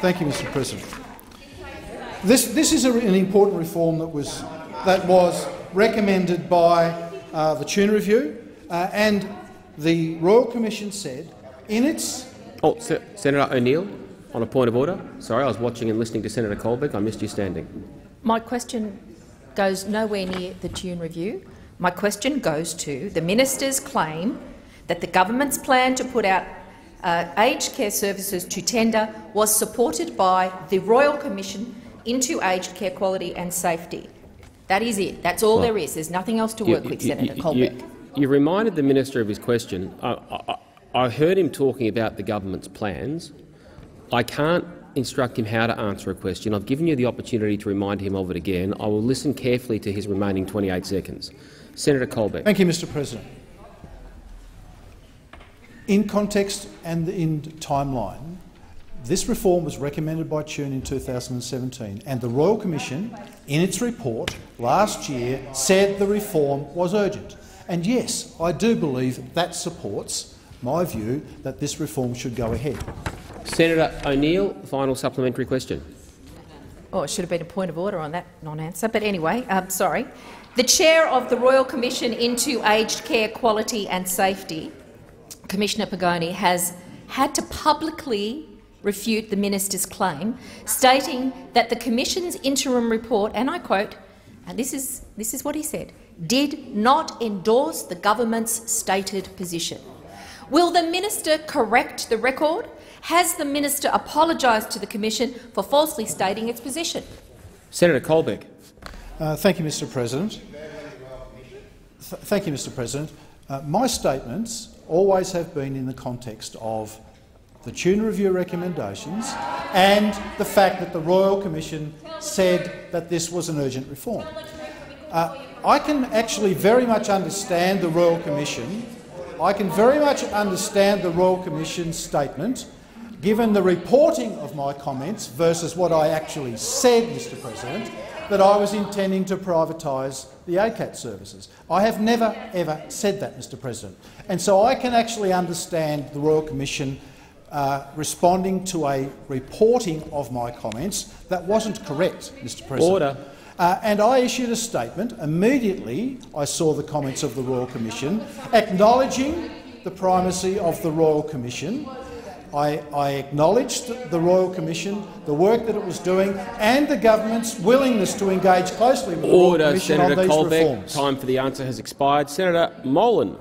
Thank you, Mister President. This, this is a, an important reform that was, that was recommended by uh, the Tune Review, uh, and the Royal Commission said in its— Oh, Se Senator O'Neill, on a point of order. Sorry, I was watching and listening to Senator Colbeck. I missed you standing. My question goes nowhere near the Tune Review. My question goes to the minister's claim that the government's plan to put out uh, aged care services to tender was supported by the Royal Commission into aged care quality and safety. That is it. That's all well, there is. There's nothing else to work you, with, you, Senator you, Colbeck. You, you reminded the minister of his question. I, I, I heard him talking about the government's plans. I can't instruct him how to answer a question. I've given you the opportunity to remind him of it again. I will listen carefully to his remaining twenty-eight seconds. Senator Colbeck. Thank you, Mister President. In context and in timeline, this reform was recommended by Tune in two thousand seventeen, and the Royal Commission, in its report last year, said the reform was urgent. And yes, I do believe that supports my view that this reform should go ahead. Senator O'Neill, final supplementary question. Oh, it should have been a point of order on that non-answer, but anyway, I'm sorry. The Chair of the Royal Commission into Aged Care Quality and Safety, Commissioner Pagone, has had to publicly refute the minister's claim, stating that the Commission's interim report, and I quote, and this is, this is what he said, did not endorse the government's stated position. Will the minister correct the record? Has the minister apologised to the Commission for falsely stating its position? Senator Colbeck. Uh, thank you, Mr President. Th thank you, Mr President. Uh, my statements always have been in the context of the Tuna Review recommendations and the fact that the Royal Commission said that this was an urgent reform. Uh, I can actually very much understand the Royal Commission. I can very much understand the Royal Commission's statement, given the reporting of my comments versus what I actually said, Mr President, that I was intending to privatise the A C A T services. I have never, ever said that, Mr President. And so I can actually understand the Royal Commission uh, responding to a reporting of my comments that wasn't correct, Mr President. Order. Uh, and I issued a statement. Immediately I saw the comments of the Royal Commission, acknowledging the primacy of the Royal Commission. I, I acknowledged the Royal Commission, the work that it was doing, and the government's willingness to engage closely with Order, the Royal Commission Senator on these Colbeck, reforms. Time for the answer has expired. Senator Molan.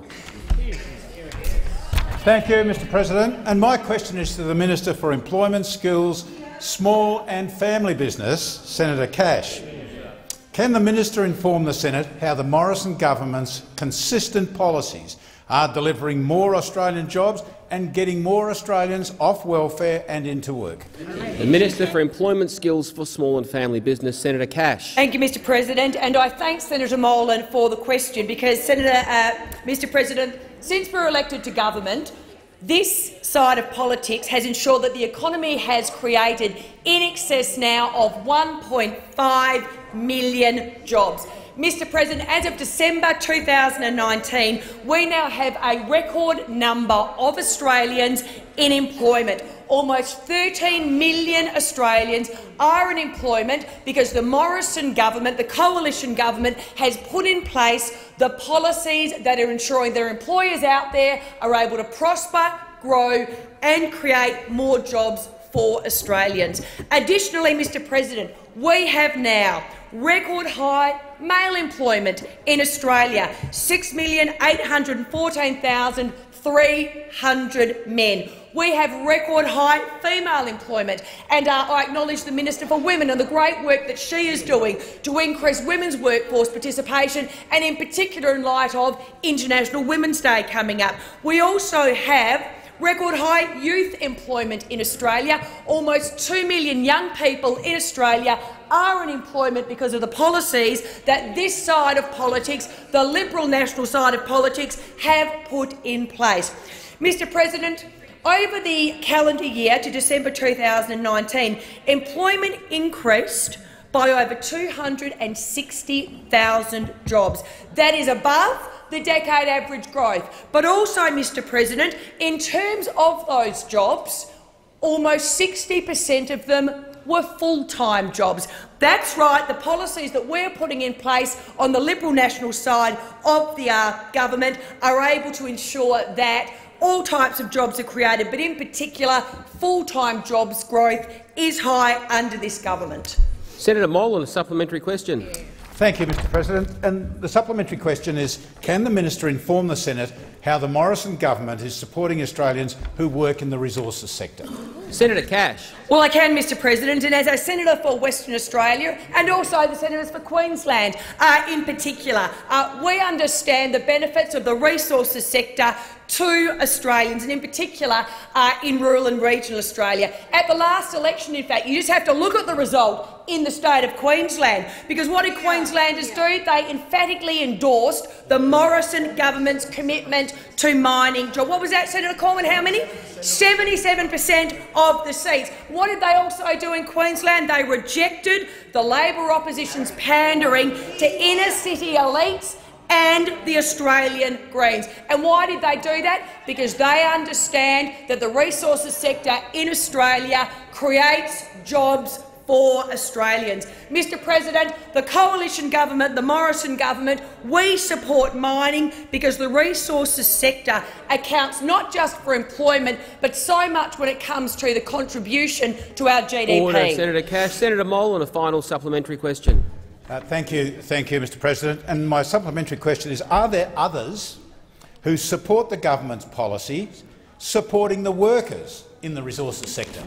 Thank you, Mr President. And my question is to the Minister for Employment, Skills, Small and Family Business, Senator Cash. Can the minister inform the Senate how the Morrison government's consistent policies are delivering more Australian jobs and getting more Australians off welfare and into work? The Minister for Employment, Skills for Small and Family Business, Senator Cash. Thank you, Mr President, and I thank Senator Molan for the question because, Senator, uh, Mr President, since we're elected to government, this side of politics has ensured that the economy has created in excess now of one point five million jobs. Mister President, as of December two thousand nineteen, we now have a record number of Australians in employment. Almost thirteen million Australians are in employment because the Morrison government, the coalition government, has put in place the policies that are ensuring their employers out there are able to prosper, grow and create more jobs for Australians. Additionally, Mister President, we have now record high male employment in Australia, six million eight hundred fourteen thousand three hundred men. We have record high female employment, and uh, I acknowledge the Minister for Women and the great work that she is doing to increase women's workforce participation, and in particular in light of International Women's Day coming up. We also have record high youth employment in Australia. Almost two million young people in Australia are in employment because of the policies that this side of politics, the Liberal National side of politics, have put in place. Mr President, over the calendar year to December two thousand nineteen, employment increased by over two hundred sixty thousand jobs. That is above the decade average growth. But also, Mr President, in terms of those jobs, almost sixty per cent of them were full-time jobs. That's right, the policies that we're putting in place on the Liberal National side of the uh, government are able to ensure that all types of jobs are created, but in particular, full-time jobs growth is high under this government. Senator Molan, a supplementary question. Thank you, Mr President. And the supplementary question is, can the minister inform the Senate how the Morrison government is supporting Australians who work in the resources sector? Senator Cash. Well, I can, Mr President, and as a senator for Western Australia and also the senators for Queensland uh, in particular, uh, we understand the benefits of the resources sector to Australians, and in particular uh, in rural and regional Australia. At the last election, in fact, you just have to look at the result in the state of Queensland, because what did Queenslanders do? They emphatically endorsed the Morrison government's commitment to mining jobs. What was that, Senator Cormann? How many? seventy-seven per cent of the seats. What did they also do in Queensland? They rejected the Labor opposition's pandering to inner-city elites and the Australian Greens. And why did they do that? Because they understand that the resources sector in Australia creates jobs for Australians. Mister President, the coalition government, the Morrison government, we support mining because the resources sector accounts not just for employment, but so much when it comes to the contribution to our G D P. Order, Senator Cash. Senator Molan, a final supplementary question. Uh, thank you, thank you, Mister President. And my supplementary question is: are there others who support the government's policies supporting the workers in the resources sector?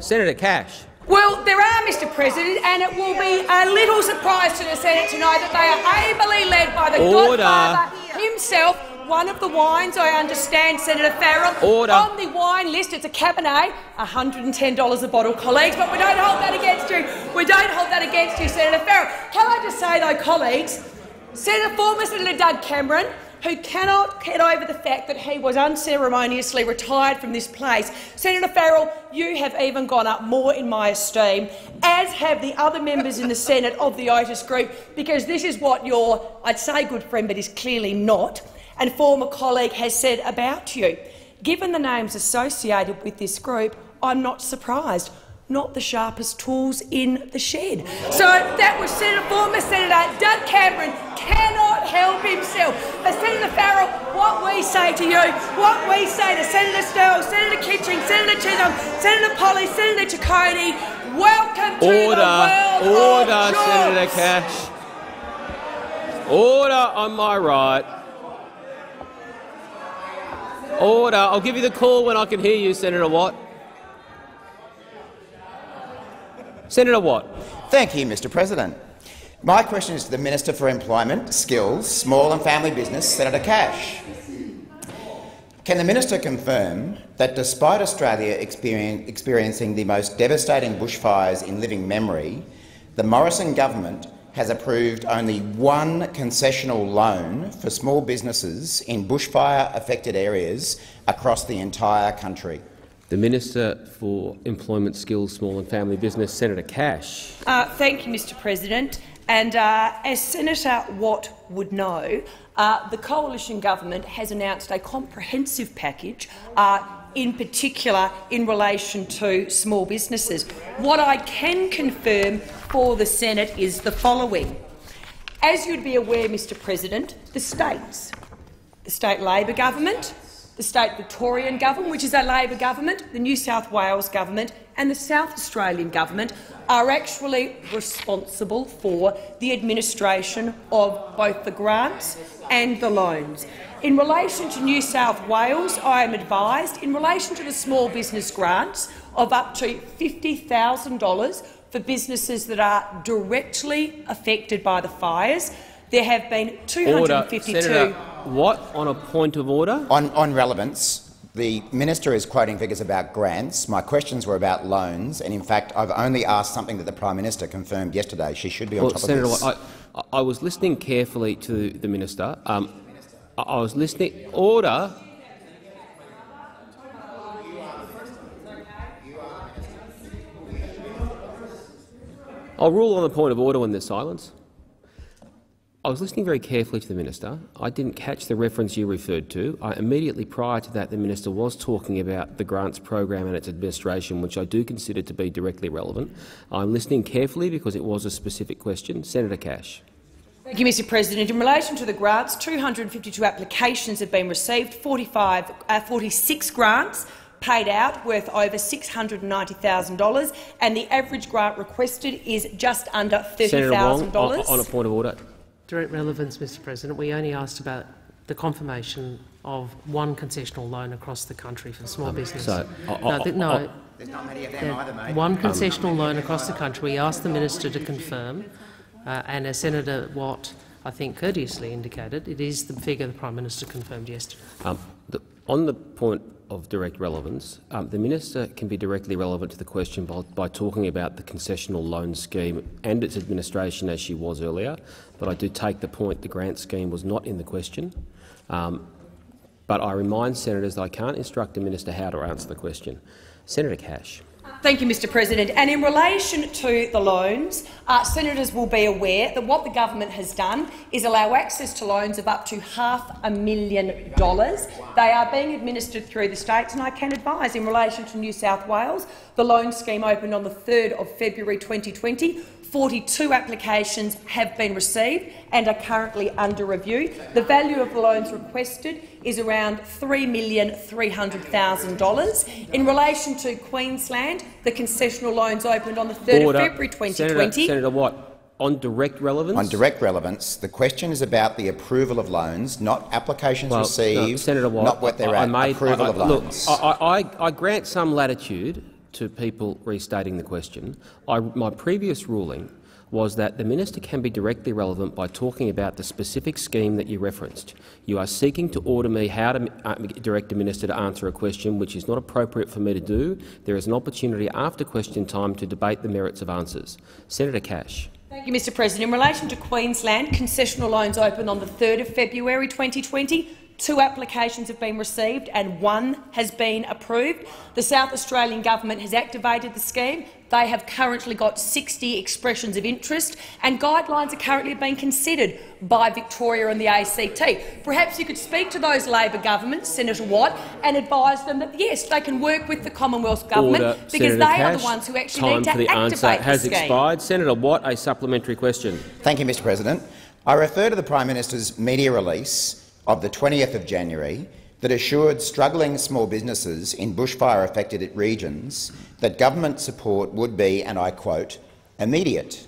Senator Cash. Well, there are, Mister President, and it will be a little surprise to the Senate to know that they are ably led by the Order. Godfather himself, one of the wines, I understand, Senator Farrell. Order. On the wine list, it's a Cabernet, one hundred and ten dollars a bottle, colleagues, but we don't hold that against you. We don't hold that against you, Senator Farrell. Can I just say, though, colleagues, Senator, former Senator Doug Cameron, who cannot get over the fact that he was unceremoniously retired from this place. Senator Farrell, you have even gone up more in my esteem, as have the other members in the Senate of the Otis Group, because this is what your, I'd say good friend, but is clearly not, and former colleague has said about you. Given the names associated with this group, I'm not surprised. Not the sharpest tools in the shed. So that was Senator, former Senator Doug Cameron, cannot help himself. But Senator Farrell, what we say to you, what we say to Senator Stirl, Senator Kitching, Senator Chisholm, Senator Polly, Senator Ciccone, welcome to Order. the world Order, of jobs. Senator Cash. Order on my right. Order. I'll give you the call when I can hear you, Senator Watt. Senator Watt. Thank you, Mister President. My question is to the Minister for Employment, Skills, Small and Family Business, Senator Cash. Can the Minister confirm that despite Australia experiencing the most devastating bushfires in living memory, the Morrison government has approved only one concessional loan for small businesses in bushfire-affected areas across the entire country? The Minister for Employment, Skills, Small and Family Business, Senator Cash. Uh, thank you, Mr President. And uh, as Senator Watt would know, uh, the coalition government has announced a comprehensive package, uh, in particular in relation to small businesses. What I can confirm for the Senate is the following. As you'd be aware, Mr President, the states, the state Labor government, the state Victorian government, which is a Labor government, the New South Wales government and the South Australian government are actually responsible for the administration of both the grants and the loans. In relation to New South Wales, I am advised, in relation to the small business grants of up to fifty thousand dollars for businesses that are directly affected by the fires, there have been two hundred fifty-two— Order. Senator Watt, on a point of order. On, on relevance, the minister is quoting figures about grants. My questions were about loans, and in fact, I've only asked something that the Prime Minister confirmed yesterday. She should be on well, top Senator, of this. Senator Watt, I, I was listening carefully to the minister. Um, I, I was listening. Order. I'll rule on the point of order when there's silence. I was listening very carefully to the minister. I didn't catch the reference you referred to. I, immediately prior to that, the minister was talking about the grants program and its administration, which I do consider to be directly relevant. I'm listening carefully because it was a specific question. Senator Cash. Thank you, Mister President. In relation to the grants, two hundred fifty-two applications have been received, forty-five, uh, forty-six grants paid out worth over six hundred ninety thousand dollars, and the average grant requested is just under thirty thousand dollars. Senator Wong, on, on a point of order. Direct relevance, Mister President. We only asked about the confirmation of one concessional loan across the country for small um, business. So, uh, no, uh, th no uh, there's not many of them either, mate. One concessional um, loan across the country. We asked the minister to confirm, uh, and as Senator Watt, I think, courteously indicated, it is the figure the Prime Minister confirmed yesterday. Um, the, on the point of direct relevance, um, the minister can be directly relevant to the question by, by talking about the concessional loan scheme and its administration, as she was earlier. But I do take the point the grant scheme was not in the question. Um, but I remind senators that I can't instruct the minister how to answer the question. Senator Cash. Thank you, Mr President. And in relation to the loans, uh, senators will be aware that what the government has done is allow access to loans of up to half a million dollars. They are being administered through the states, and I can advise in relation to New South Wales, the loan scheme opened on the third of February twenty twenty. forty-two applications have been received and are currently under review. The value of the loans requested is around three million three hundred thousand dollars. In relation to Queensland, the concessional loans opened on the third of February twenty twenty. Senator, Senator Watt, on direct relevance? On direct relevance, the question is about the approval of loans, not applications well, received, no, Senator Watt, not what they're I, at, I made, approval I, I, of look, loans. I, I, I grant some latitude to people restating the question. I, my previous ruling was that the minister can be directly relevant by talking about the specific scheme that you referenced. You are seeking to order me how to uh, direct a minister to answer a question which is not appropriate for me to do. There is an opportunity after question time to debate the merits of answers. Senator Cash. Thank you, Mr President. In relation to Queensland, concessional loans opened on the third of February twenty twenty. Two applications have been received and one has been approved. The South Australian Government has activated the scheme. They have currently got sixty expressions of interest, and guidelines are currently being considered by Victoria and the A C T. Perhaps you could speak to those Labor governments, Senator Watt, and advise them that, yes, they can work with the Commonwealth Government Order, because Senator they Cash, are the ones who actually time need to for the activate answer has the scheme. Expired. Senator Watt, a supplementary question. Thank you, Mr President. I refer to the Prime Minister's media release of the twentieth of January that assured struggling small businesses in bushfire-affected regions that government support would be, and I quote, immediate.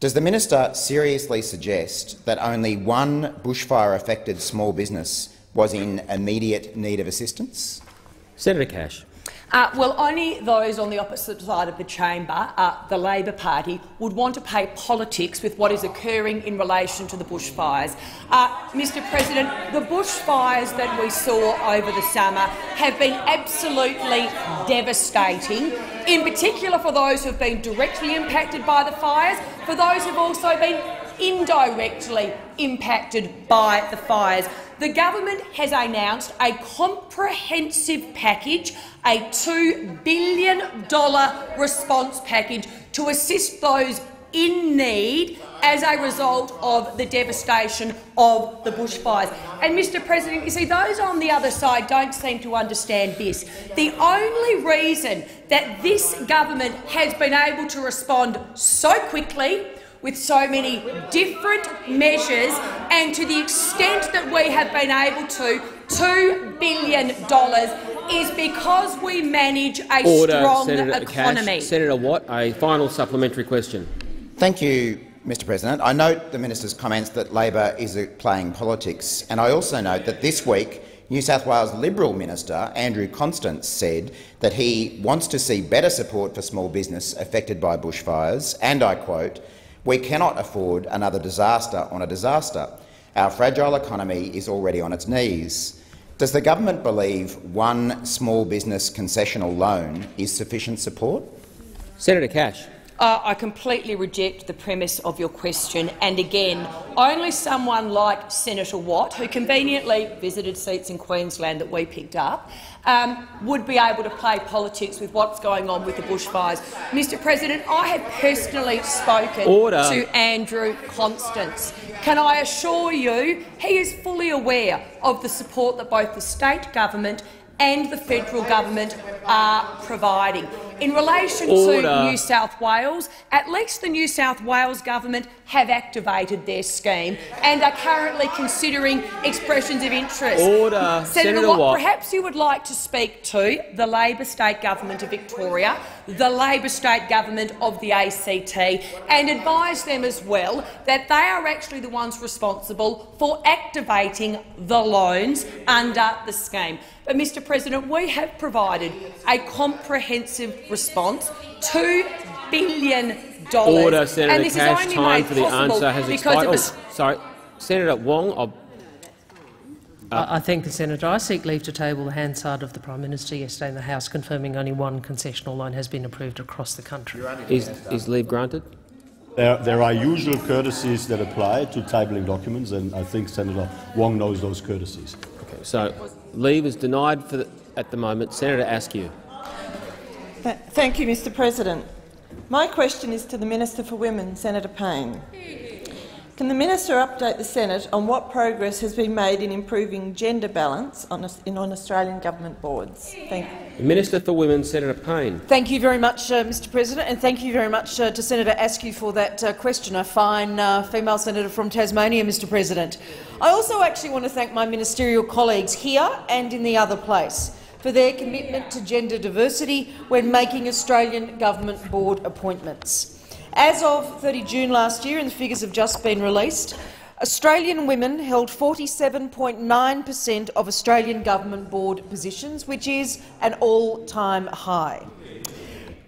Does the minister seriously suggest that only one bushfire-affected small business was in immediate need of assistance? Senator Cash. Uh, well, only those on the opposite side of the chamber, uh, the Labor Party, would want to play politics with what is occurring in relation to the bushfires. Uh, Mr President, the bushfires that we saw over the summer have been absolutely devastating, in particular for those who have been directly impacted by the fires, for those who have also been indirectly impacted by the fires. The government has announced a comprehensive package, a two billion dollar response package to assist those in need as a result of the devastation of the bushfires. And, Mr President, you see, those on the other side don't seem to understand this. The only reason that this government has been able to respond so quickly with so many different measures, and to the extent that we have been able to, two billion dollars, is because we manage a Order, strong Senator economy. Cash. Senator Watt, a final supplementary question. Thank you, Mr President. I note the minister's comments that Labor is playing politics, and I also note that this week New South Wales Liberal Minister Andrew Constance said that he wants to see better support for small business affected by bushfires, and I quote, "We cannot afford another disaster on a disaster. Our fragile economy is already on its knees." Does the government believe one small business concessional loan is sufficient support? Senator Cash. Uh, I completely reject the premise of your question, and again, only someone like Senator Watt, who conveniently visited seats in Queensland that we picked up, um, would be able to play politics with what's going on with the bushfires. Mr President, I have personally spoken Order. to Andrew Constance. Can I assure you he is fully aware of the support that both the state government and the federal government are providing. In relation Order. to New South Wales, at least the New South Wales government have activated their scheme and are currently considering expressions of interest. Order. Senator, Senator Watt, Watt, perhaps you would like to speak to the Labor state government of Victoria, the Labor state government of the A C T, and advise them as well that they are actually the ones responsible for activating the loans under the scheme. But, Mr President, we have provided a comprehensive response, two billion dollars, Order, Senator and this Cash, is only time made for the answer has expired. Oh, sorry, Senator Wong. I'll... Uh, I thank the senator. I seek leave to table the Hansard of the Prime Minister yesterday in the House, confirming only one concessional loan has been approved across the country. Is, is leave granted? There, there are usual courtesies that apply to tabling documents, and I think Senator Wong knows those courtesies. Okay, so leave is denied for the, at the moment. Senator Askew. Thank you, Mr President. My question is to the Minister for Women, Senator Payne. Can the Minister update the Senate on what progress has been made in improving gender balance on Australian Government boards? Thank you. Minister for Women, Senator Payne. Thank you very much, uh, Mr President, and thank you very much uh, to Senator Askew for that uh, question, a fine uh, female senator from Tasmania, Mr President. I also actually want to thank my ministerial colleagues here and in the other place for their commitment to gender diversity when making Australian Government board appointments. As of thirty June last year, and the figures have just been released, Australian women held forty-seven point nine per cent of Australian government board positions, which is an all-time high.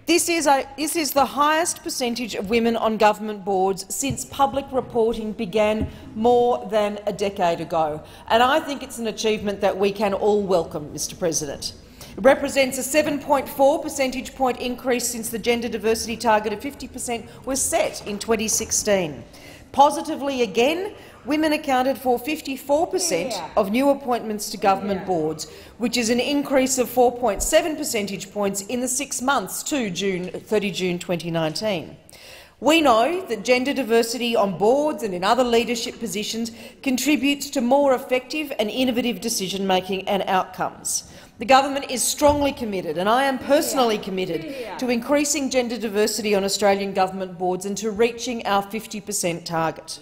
This is, a, this is the highest percentage of women on government boards since public reporting began more than a decade ago, and I think it's an achievement that we can all welcome, Mister President. It represents a seven point four percentage point increase since the gender diversity target of fifty per cent was set in twenty sixteen. Positively again, women accounted for fifty-four per cent yeah. of new appointments to government yeah. boards, which is an increase of four point seven percentage points in the six months to June, thirty June twenty nineteen. We know that gender diversity on boards and in other leadership positions contributes to more effective and innovative decision-making and outcomes. The government is strongly committed, and I am personally committed, to increasing gender diversity on Australian government boards and to reaching our fifty per cent target.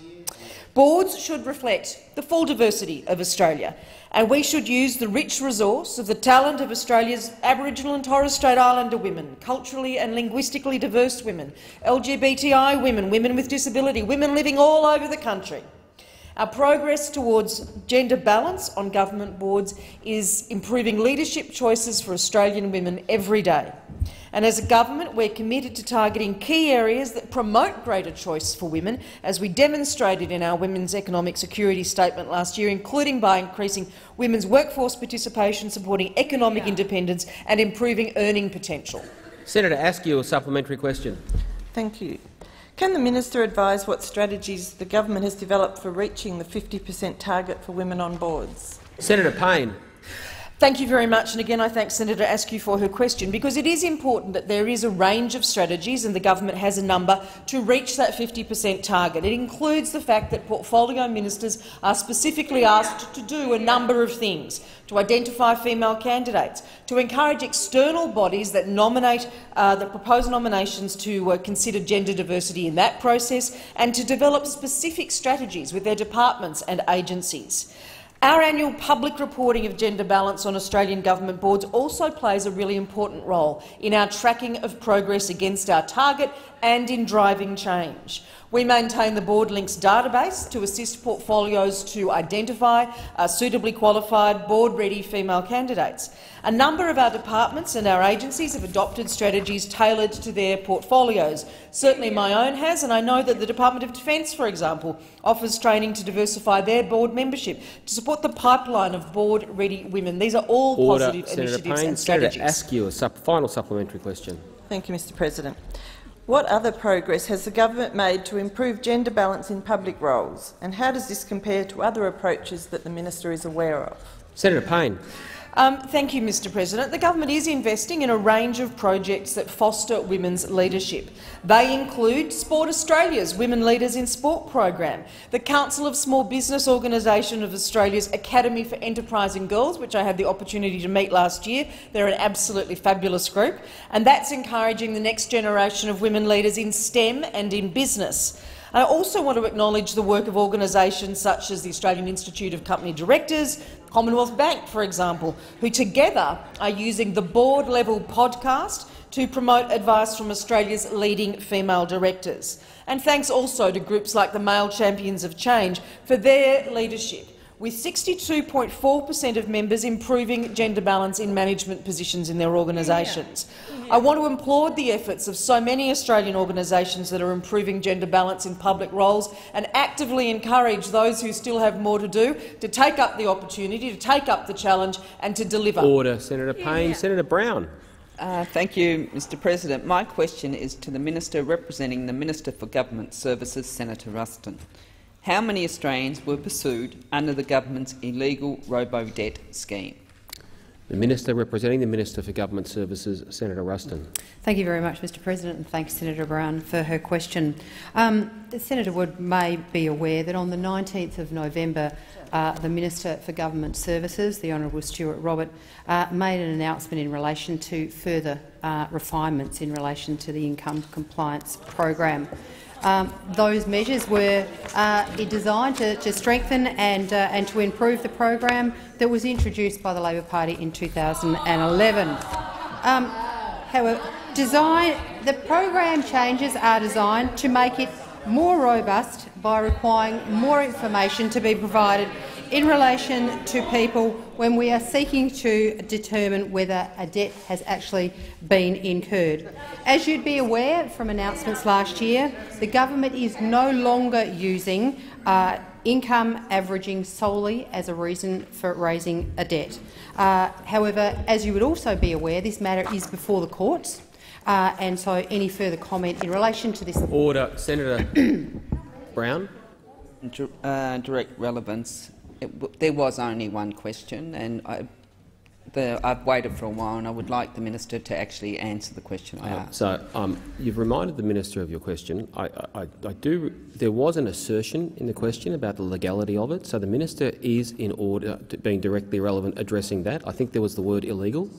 Boards should reflect the full diversity of Australia, and we should use the rich resource of the talent of Australia's Aboriginal and Torres Strait Islander women, culturally and linguistically diverse women, L G B T I women, women with disability, women living all over the country. Our progress towards gender balance on government boards is improving leadership choices for Australian women every day. And as a government, we're committed to targeting key areas that promote greater choice for women, as we demonstrated in our Women's Economic Security Statement last year, including by increasing women's workforce participation, supporting economic yeah. independence and improving earning potential. Senator Askew, a supplementary question. Thank you. Can the minister advise what strategies the government has developed for reaching the fifty per cent target for women on boards? Senator Payne. Thank you very much, and again I thank Senator Askew for her question, because it is important that there is a range of strategies, and the government has a number, to reach that fifty per cent target. It includes the fact that portfolio ministers are specifically asked to do a number of things, to identify female candidates, to encourage external bodies that nominate, uh, that propose nominations to uh, consider gender diversity in that process, and to develop specific strategies with their departments and agencies. Our annual public reporting of gender balance on Australian government boards also plays a really important role in our tracking of progress against our target and in driving change. We maintain the Board Links database to assist portfolios to identify uh, suitably qualified, board-ready female candidates. A number of our departments and our agencies have adopted strategies tailored to their portfolios. Certainly my own has, and I know that the Department of Defence, for example, offers training to diversify their board membership, to support the pipeline of board-ready women. These are all Order. positive Senator initiatives Payne, and strategies. Senator Askew, a sup final supplementary question. Thank you, Mr President. What other progress has the government made to improve gender balance in public roles, and how does this compare to other approaches that the minister is aware of? Senator Payne. Um, thank you, Mr President. The government is investing in a range of projects that foster women's leadership. They include Sport Australia's Women Leaders in Sport program, the Council of Small Business Organisation of Australia's Academy for Enterprising Girls, which I had the opportunity to meet last year. They're an absolutely fabulous group, and that's encouraging the next generation of women leaders in STEM and in business. I also want to acknowledge the work of organisations such as the Australian Institute of Company Directors, Commonwealth Bank, for example, who together are using the board-level podcast to promote advice from Australia's leading female directors. And thanks also to groups like the Male Champions of Change for their leadership, with sixty-two point four per cent of members improving gender balance in management positions in their organisations. Yeah. Yeah. I want to applaud the efforts of so many Australian organisations that are improving gender balance in public roles, and actively encourage those who still have more to do to take up the opportunity, to take up the challenge and to deliver. Order. Senator Payne. Yeah. Senator Brown. Uh, thank you, Mr President. My question is to the Minister representing the Minister for Government Services, Senator Ruston. How many Australians were pursued under the government's illegal robo-debt scheme? The Minister representing the Minister for Government Services, Senator Ruston. Thank you very much, Mister President, and thanks Senator Brown for her question. Um, Senator Wood may be aware that on the nineteenth of November, uh, the Minister for Government Services, the Honourable Stuart Robert, uh, made an announcement in relation to further uh, refinements in relation to the income compliance program. Um, those measures were uh, designed to, to strengthen and, uh, and to improve the program that was introduced by the Labor Party in two thousand eleven. Um, however, design, the program changes are designed to make it more robust by requiring more information to be provided in relation to people when we are seeking to determine whether a debt has actually been incurred. As you'd be aware from announcements last year, the government is no longer using uh, income averaging solely as a reason for raising a debt. Uh, however, as you would also be aware, this matter is before the courts, uh, and so any further comment in relation to this— Order. Senator Brown. Uh, direct relevance. It, there was only one question, and I, the, I've waited for a while, and I would like the minister to actually answer the question I asked. So, um, you've reminded the minister of your question. I, I, I do. There was an assertion in the question about the legality of it. So the minister is, in order being directly relevant, addressing that. I think there was the word illegal.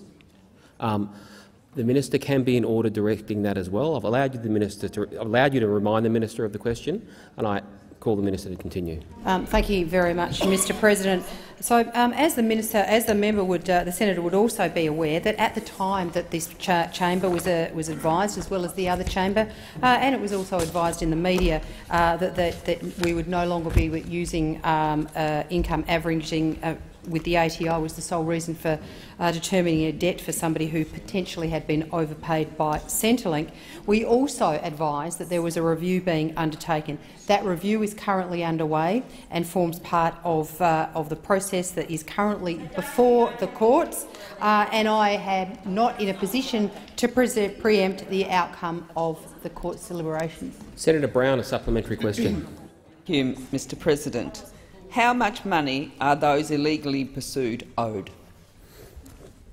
Um, the minister can be in order directing that as well. I've allowed you the minister to I've allowed you to remind the minister of the question, and I. Call the minister to continue. Um, thank you very much, Mister President. So, um, as the minister, as the member would, uh, the senator would also be aware that at the time that this cha chamber was uh, was advised, as well as the other chamber, uh, and it was also advised in the media uh, that, that that we would no longer be using um, uh, income averaging. Uh, with the A T I was the sole reason for uh, determining a debt for somebody who potentially had been overpaid by Centrelink. We also advised that there was a review being undertaken. That review is currently underway and forms part of, uh, of the process that is currently before the courts, uh, and I am not in a position to preempt the outcome of the court's deliberations. Senator Brown, a supplementary question. Thank you, Mister President. How much money are those illegally pursued owed?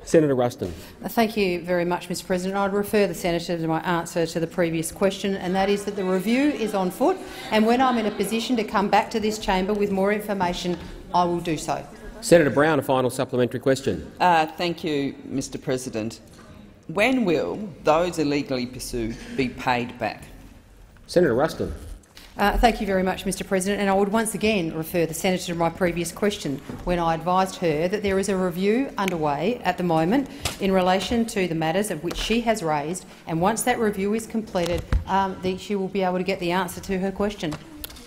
Senator Ruston. Thank you very much, Mister President. I'd refer the senator to my answer to the previous question, and that is that the review is on foot, and when I'm in a position to come back to this chamber with more information, I will do so. Senator Brown, a final supplementary question. Uh, thank you, Mister President. When will those illegally pursued be paid back? Senator Ruston. Uh, thank you very much, Mister President. And I would once again refer the senator to my previous question, when I advised her that there is a review underway at the moment in relation to the matters of which she has raised. And once that review is completed, um, the, she will be able to get the answer to her question.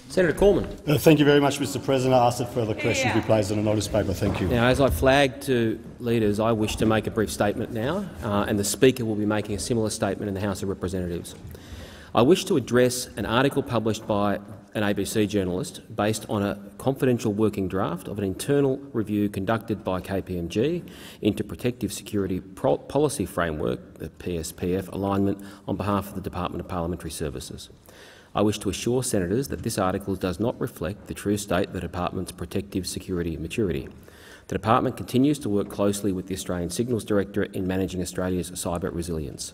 Senator Cormann. Uh, thank you very much, Mister President. I asked that further questions be placed on a notice paper. Thank you. Now, as I flagged to leaders, I wish to make a brief statement now, uh, and the Speaker will be making a similar statement in the House of Representatives. I wish to address an article published by an A B C journalist based on a confidential working draft of an internal review conducted by K P M G into Protective Security Pro Policy Framework, the P S P F, alignment on behalf of the Department of Parliamentary Services. I wish to assure senators that this article does not reflect the true state of the Department's protective security maturity. The Department continues to work closely with the Australian Signals Directorate in managing Australia's cyber resilience.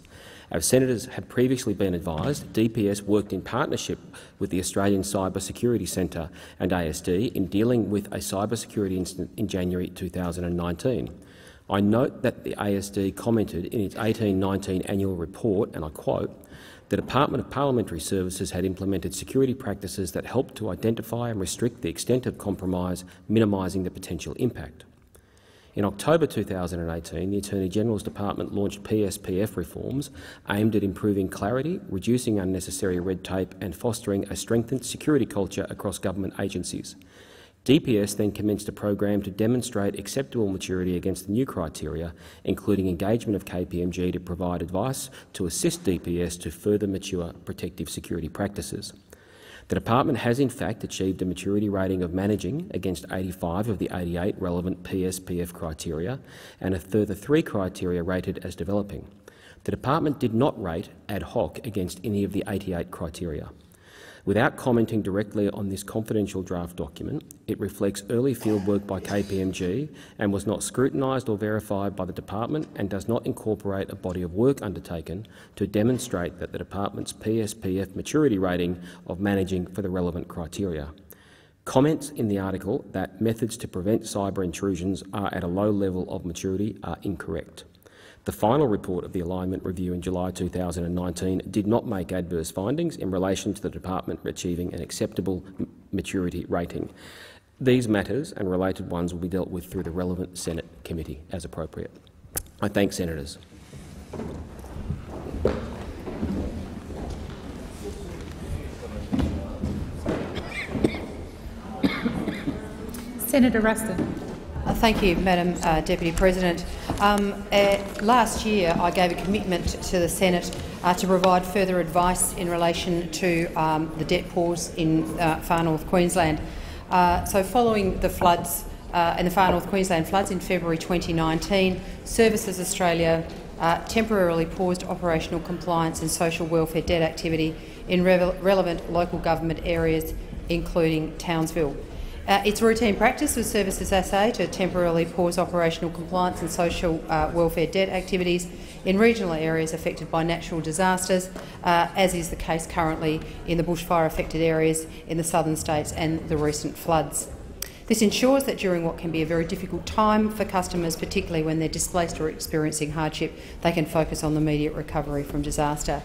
As senators had previously been advised, D P S worked in partnership with the Australian Cyber Security Centre and A S D in dealing with a cyber security incident in January two thousand nineteen. I note that the A S D commented in its eighteen nineteen annual report, and I quote, "The Department of Parliamentary Services had implemented security practices that helped to identify and restrict the extent of compromise, minimising the potential impact." In October two thousand eighteen, the Attorney-General's Department launched P S P F reforms aimed at improving clarity, reducing unnecessary red tape and fostering a strengthened security culture across government agencies. D P S then commenced a program to demonstrate acceptable maturity against the new criteria, including engagement of K P M G to provide advice to assist D P S to further mature protective security practices. The Department has in fact achieved a maturity rating of managing against eighty-five of the eighty-eight relevant P S P F criteria and a further three criteria rated as developing. The Department did not rate ad hoc against any of the eighty-eight criteria. Without commenting directly on this confidential draft document, it reflects early fieldwork by K P M G and was not scrutinised or verified by the Department and does not incorporate a body of work undertaken to demonstrate that the Department's P S P F maturity rating of managing for the relevant criteria. Comments in the article that methods to prevent cyber intrusions are at a low level of maturity are incorrect. The final report of the alignment review in July two thousand nineteen did not make adverse findings in relation to the Department achieving an acceptable maturity rating. These matters and related ones will be dealt with through the relevant Senate committee as appropriate. I thank senators. Senator Ruston. Thank you, Madam uh, Deputy President. Um, uh, last year I gave a commitment to the Senate uh, to provide further advice in relation to um, the debt pause in uh, far north Queensland. Uh, so following the floods uh, and the far north Queensland floods in February twenty nineteen, Services Australia uh, temporarily paused operational compliance and social welfare debt activity in re relevant local government areas, including Townsville. Uh, it's routine practice with Services S A to temporarily pause operational compliance and social uh, welfare debt activities in regional areas affected by natural disasters, uh, as is the case currently in the bushfire-affected areas in the southern states and the recent floods. This ensures that during what can be a very difficult time for customers, particularly when they're displaced or experiencing hardship, they can focus on the immediate recovery from disaster.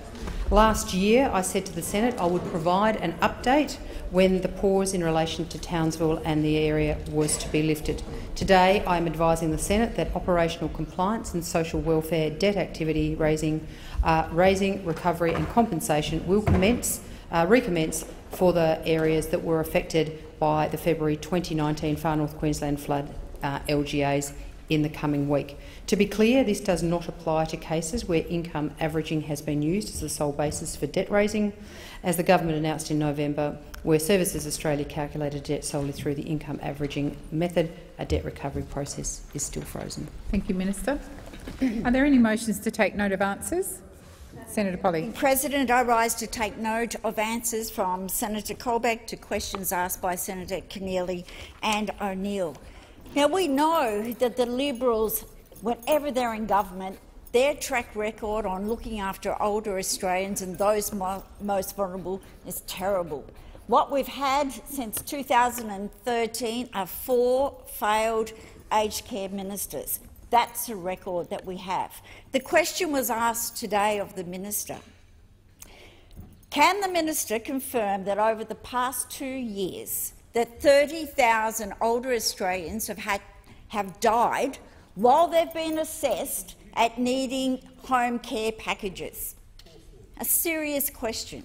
Last year, I said to the Senate I would provide an update when the pause in relation to Townsville and the area was to be lifted. Today, I am advising the Senate that operational compliance and social welfare debt activity raising, uh, raising recovery and compensation will commence, uh, recommence for the areas that were affected by the February twenty nineteen Far North Queensland flood uh, L G As in the coming week. To be clear, this does not apply to cases where income averaging has been used as the sole basis for debt raising, as the government announced in November, where Services Australia calculated debt solely through the income averaging method. A debt recovery process is still frozen. Thank you, Minister. Are there any motions to take note of answers? Senator Polly. President, I rise to take note of answers from Senator Colbeck to questions asked by Senator Keneally and O'Neill. Now, we know that the Liberals, whenever they're in government, their track record on looking after older Australians and those mo most vulnerable is terrible. What we've had since two thousand thirteen are four failed aged care ministers. That's a record that we have. The question was asked today of the minister. Can the minister confirm that over the past two years, that thirty thousand older Australians have, had, have died while they've been assessed at needing home care packages? A serious question.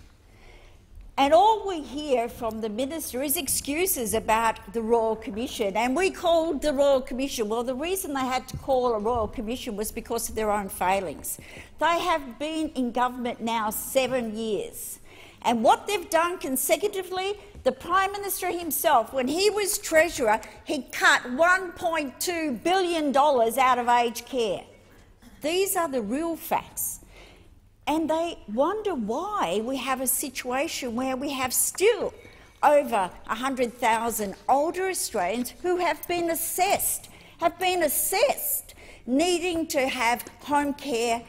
And all we hear from the minister is excuses about the Royal Commission. And we called the Royal Commission. Well, the reason they had to call a Royal Commission was because of their own failings. They have been in government now seven years. And what they've done consecutively, the Prime Minister himself, when he was Treasurer, he cut one point two billion dollars out of aged care. These are the real facts. And they wonder why we have a situation where we have still over one hundred thousand older Australians who have been assessed, have been assessed needing to have home care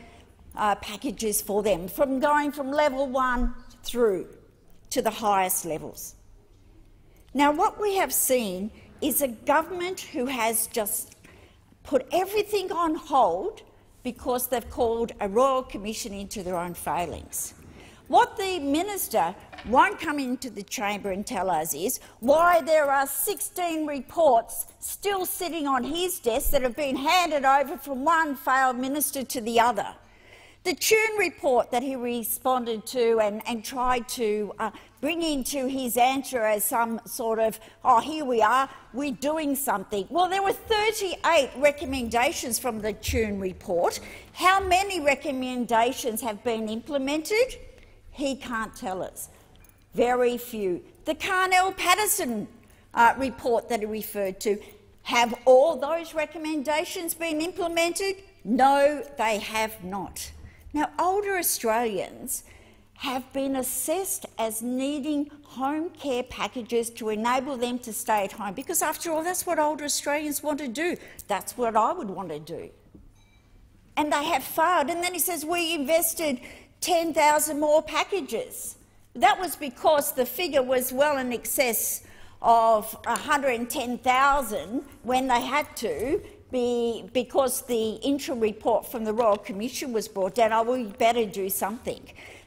uh, packages for them, from going from level one through to the highest levels. Now, what we have seen is a government who has just put everything on hold because they've called a Royal Commission into their own failings. What the minister won't come into the chamber and tell us is why there are sixteen reports still sitting on his desk that have been handed over from one failed minister to the other. The Tune report that he responded to and, and tried to uh, bring into his answer as some sort of, oh, here we are, we're doing something. Well, there were thirty-eight recommendations from the Tune report. How many recommendations have been implemented? He can't tell us. Very few. The Carnell-Patterson uh, report that he referred to, have all those recommendations been implemented? No, they have not. Now, older Australians have been assessed as needing home care packages to enable them to stay at home. Because after all, that's what older Australians want to do. That's what I would want to do. And they have failed. And then he says, we invested ten thousand more packages. That was because the figure was well in excess of one hundred and ten thousand when they had to, be, because the interim report from the Royal Commission was brought down. Oh, we better do something.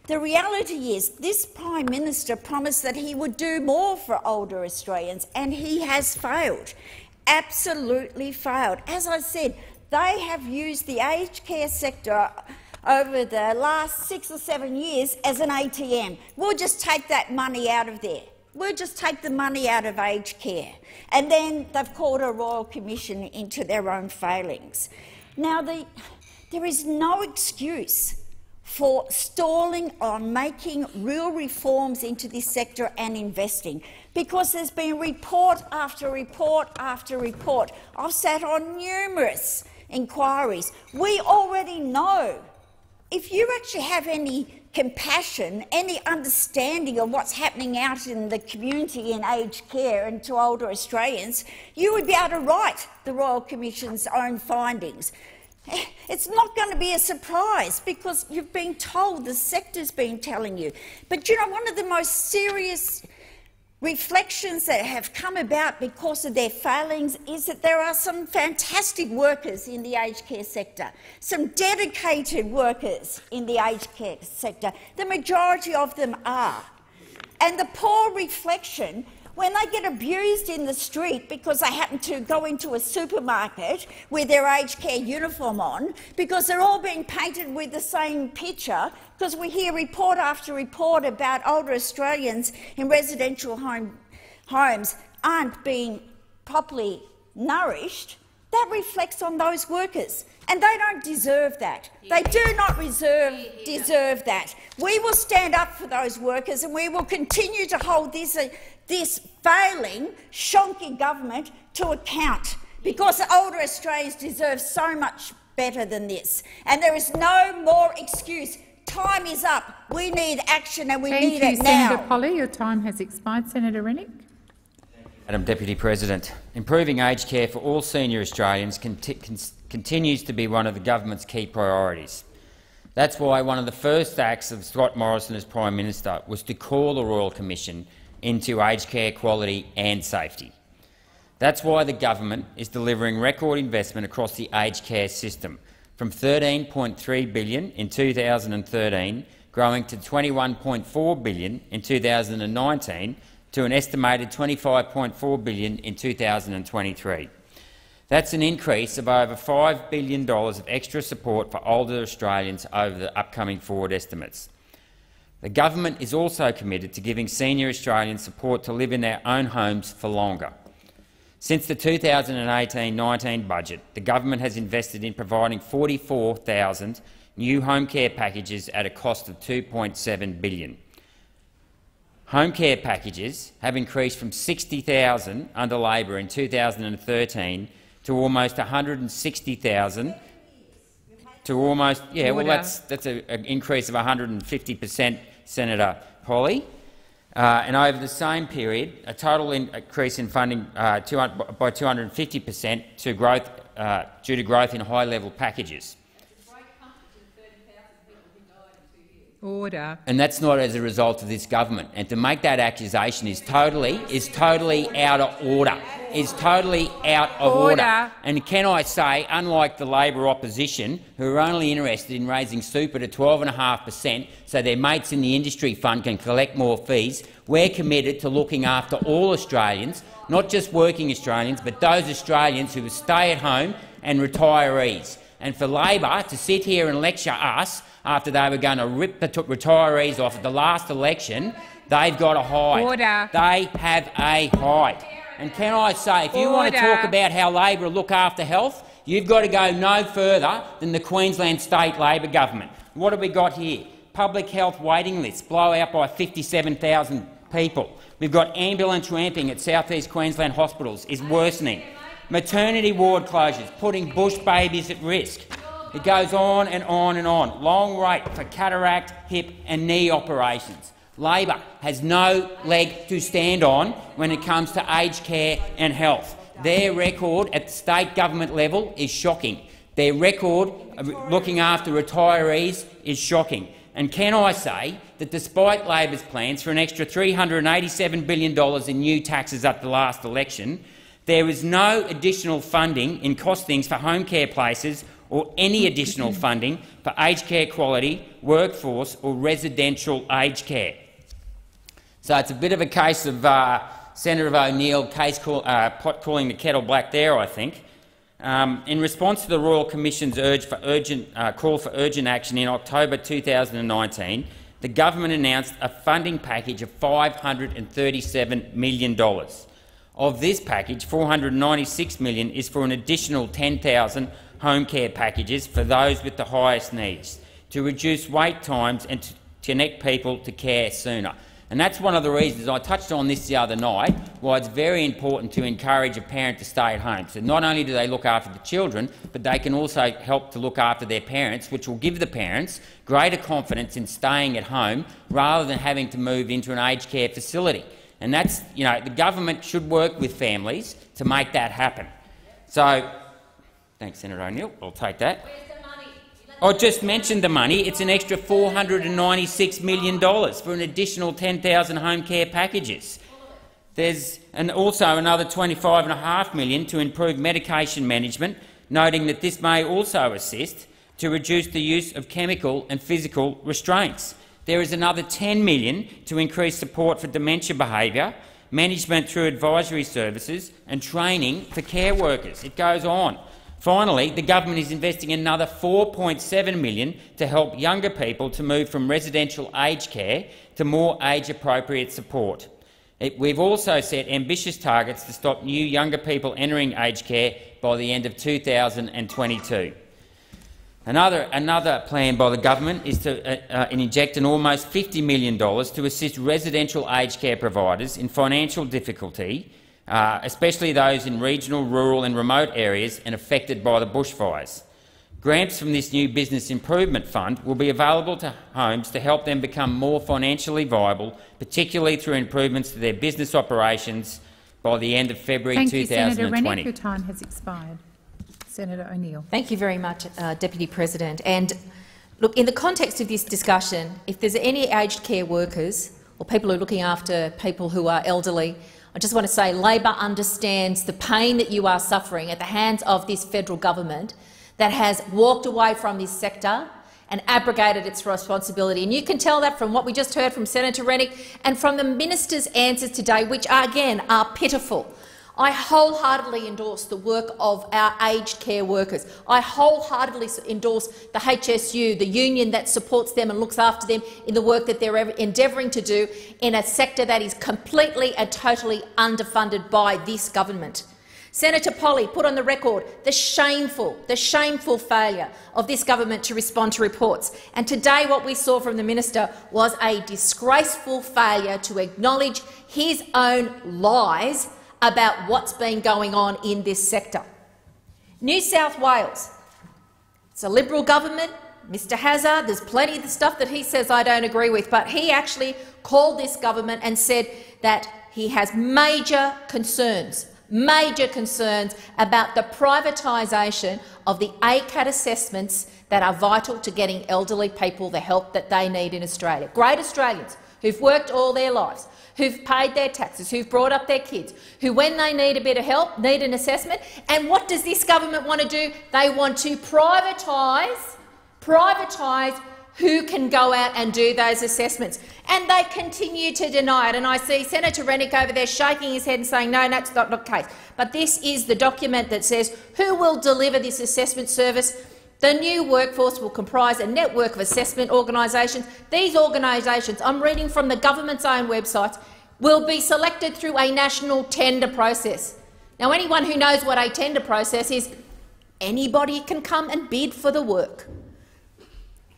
The reality is this Prime Minister promised that he would do more for older Australians, and he has failed, absolutely failed. As I said, they have used the aged care sector over the last six or seven years as an A T M. We'll just take that money out of there. We'll just take the money out of aged care. And then they've called a Royal Commission into their own failings. Now, the, there is no excuse for stalling on making real reforms into this sector and investing, because there's been report after report after report. I've sat on numerous inquiries. We already know. If you actually have any compassion, any understanding of what's happening out in the community in aged care and to older Australians, you would be able to write the Royal Commission's own findings. It's not going to be a surprise, because you've been told, the sector's been telling you. But you know, one of the most serious reflections that have come about because of their failings is that there are some fantastic workers in the aged care sector, some dedicated workers in the aged care sector. The majority of them are. And the poor reflection, when they get abused in the street because they happen to go into a supermarket with their aged care uniform on, because they're all being painted with the same picture, because we hear report after report about older Australians in residential home, homes aren't being properly nourished, that reflects on those workers. And they don't deserve that. They do not reserve, deserve that. We will stand up for those workers, and we will continue to hold this, uh, this failing, shonky government to account, because older Australians deserve so much better than this. And there is no more excuse. Time is up. We need action, and we Thank need you, it Senator now. Senator Polly, your time has expired. Senator Renick. Madam Deputy President, improving aged care for all senior Australians conti con continues to be one of the government's key priorities. That's why one of the first acts of Scott Morrison as Prime Minister was to call the Royal Commission into aged care quality and safety. That's why the government is delivering record investment across the aged care system, from thirteen point three billion dollars in two thousand thirteen, growing to twenty-one point four billion dollars in two thousand nineteen, to an estimated twenty-five point four billion dollars in two thousand twenty-three. That's an increase of over five billion dollars of extra support for older Australians over the upcoming forward estimates. The government is also committed to giving senior Australians support to live in their own homes for longer. Since the two thousand eighteen nineteen budget, the government has invested in providing forty-four thousand new home care packages at a cost of two point seven billion dollars. Home care packages have increased from sixty thousand under Labor in two thousand thirteen to almost one hundred and sixty thousand. To almost, yeah, well, that's that's a, an increase of one hundred and fifty percent, Senator Polly. Uh, and over the same period, a total increase in funding uh, by two hundred and fifty percent to growth uh, due to growth in high-level packages. Order. And that's not as a result of this government. And to make that accusation is totally is totally out of order. Is totally out of order. order. And can I say, unlike the Labor opposition, who are only interested in raising super to twelve point five per cent so their mates in the industry fund can collect more fees, we're committed to looking after all Australians, not just working Australians, but those Australians who stay at home and retirees. And for Labor to sit here and lecture us after they were going to rip the retirees off at the last election, they've got a hide. Order. They have a hide. And can I say, if you Order. want to talk about how Labor look after health, you've got to go no further than the Queensland State Labor government. What have we got here? Public health waiting lists blow out by fifty-seven thousand people. We've got ambulance ramping at South East Queensland hospitals is worsening. Maternity ward closures, putting bush babies at risk. It goes on and on and on. Long wait for cataract, hip and knee operations. Labor has no leg to stand on when it comes to aged care and health. Their record at the state government level is shocking. Their record of looking after retirees is shocking. And can I say that despite Labor's plans for an extra three hundred eighty-seven billion dollars in new taxes at the last election, there is no additional funding in costings for home care places or any additional funding for aged care quality, workforce or residential aged care. So it's a bit of a case of uh, Senator O'Neill case call, uh, pot calling the kettle black there, I think. Um, in response to the Royal Commission's urge for urgent, uh, call for urgent action in October two thousand nineteen, the government announced a funding package of five hundred thirty-seven million dollars. Of this package, four hundred ninety-six million dollars is for an additional ten thousand home care packages for those with the highest needs, to reduce wait times and to connect people to care sooner. And that's one of the reasons I touched on this the other night, why it's very important to encourage a parent to stay at home. So not only do they look after the children, but they can also help to look after their parents, which will give the parents greater confidence in staying at home rather than having to move into an aged care facility. And that's, you know, the government should work with families to make that happen. So, thanks, Senator O'Neill. I'll take that. I just mentioned the money. It's an extra four hundred ninety-six million dollars for an additional ten thousand home care packages. There's an, also another twenty-five point five million dollars to improve medication management, noting that this may also assist to reduce the use of chemical and physical restraints. There is another ten million dollars to increase support for dementia behaviour, management through advisory services and training for care workers. It goes on. Finally, the government is investing another four point seven million dollars to help younger people to move from residential aged care to more age-appropriate support. It, we've also set ambitious targets to stop new younger people entering aged care by the end of two thousand twenty-two. Another, another plan by the government is to uh, uh, inject an almost fifty million dollars to assist residential aged care providers in financial difficulty, Uh, especially those in regional, rural and remote areas and affected by the bushfires. Grants from this new business improvement fund will be available to homes to help them become more financially viable, particularly through improvements to their business operations by the end of February two thousand twenty. Thank you, Senator Rennick. Your time has expired. Senator O'Neill. Thank you very much, uh, Deputy President. And look, in the context of this discussion, if there's any aged care workers or people who are looking after people who are elderly, I just want to say Labor understands the pain that you are suffering at the hands of this federal government that has walked away from this sector and abrogated its responsibility. And you can tell that from what we just heard from Senator Rennick and from the minister's answers today, which are, again are pitiful. I wholeheartedly endorse the work of our aged care workers. I wholeheartedly endorse the H S U, the union that supports them and looks after them in the work that they're endeavouring to do in a sector that is completely and totally underfunded by this government. Senator Polly put on the record the shameful, the shameful failure of this government to respond to reports. And today what we saw from the minister was a disgraceful failure to acknowledge his own lies about what's been going on in this sector. New South Wales. It's a Liberal government. Mister Hazzard, there's plenty of the stuff that he says I don't agree with, but he actually called this government and said that he has major concerns, major concerns about the privatisation of the A C A T assessments that are vital to getting elderly people the help that they need in Australia. Great Australians who've worked all their lives, who've paid their taxes, who've brought up their kids, who, when they need a bit of help, need an assessment. And what does this government want to do? They want to privatise, privatise who can go out and do those assessments. And they continue to deny it. And I see Senator Rennick over there shaking his head and saying, no, that's not the case. But this is the document that says who will deliver this assessment service. The new workforce will comprise a network of assessment organisations. These organisations, I'm reading from the government's own websites, will be selected through a national tender process. Now, anyone who knows what a tender process is, anybody can come and bid for the work,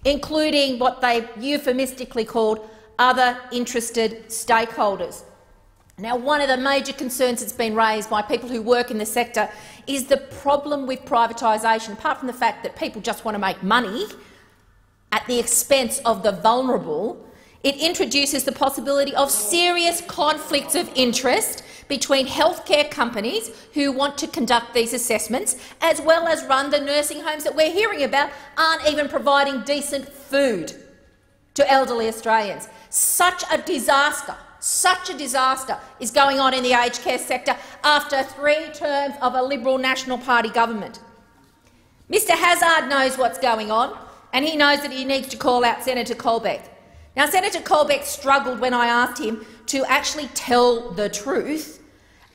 including what they euphemistically called other interested stakeholders. Now, one of the major concerns that's been raised by people who work in the sector is the problem with privatisation, apart from the fact that people just want to make money at the expense of the vulnerable. It introduces the possibility of serious conflicts of interest between healthcare companies who want to conduct these assessments, as well as run the nursing homes that we're hearing about aren't even providing decent food to elderly Australians. Such a disaster, such a disaster is going on in the aged care sector after three terms of a Liberal National Party government. Mister Hazzard knows what's going on, and he knows that he needs to call out Senator Colbeck. Now, Senator Colbeck struggled when I asked him to actually tell the truth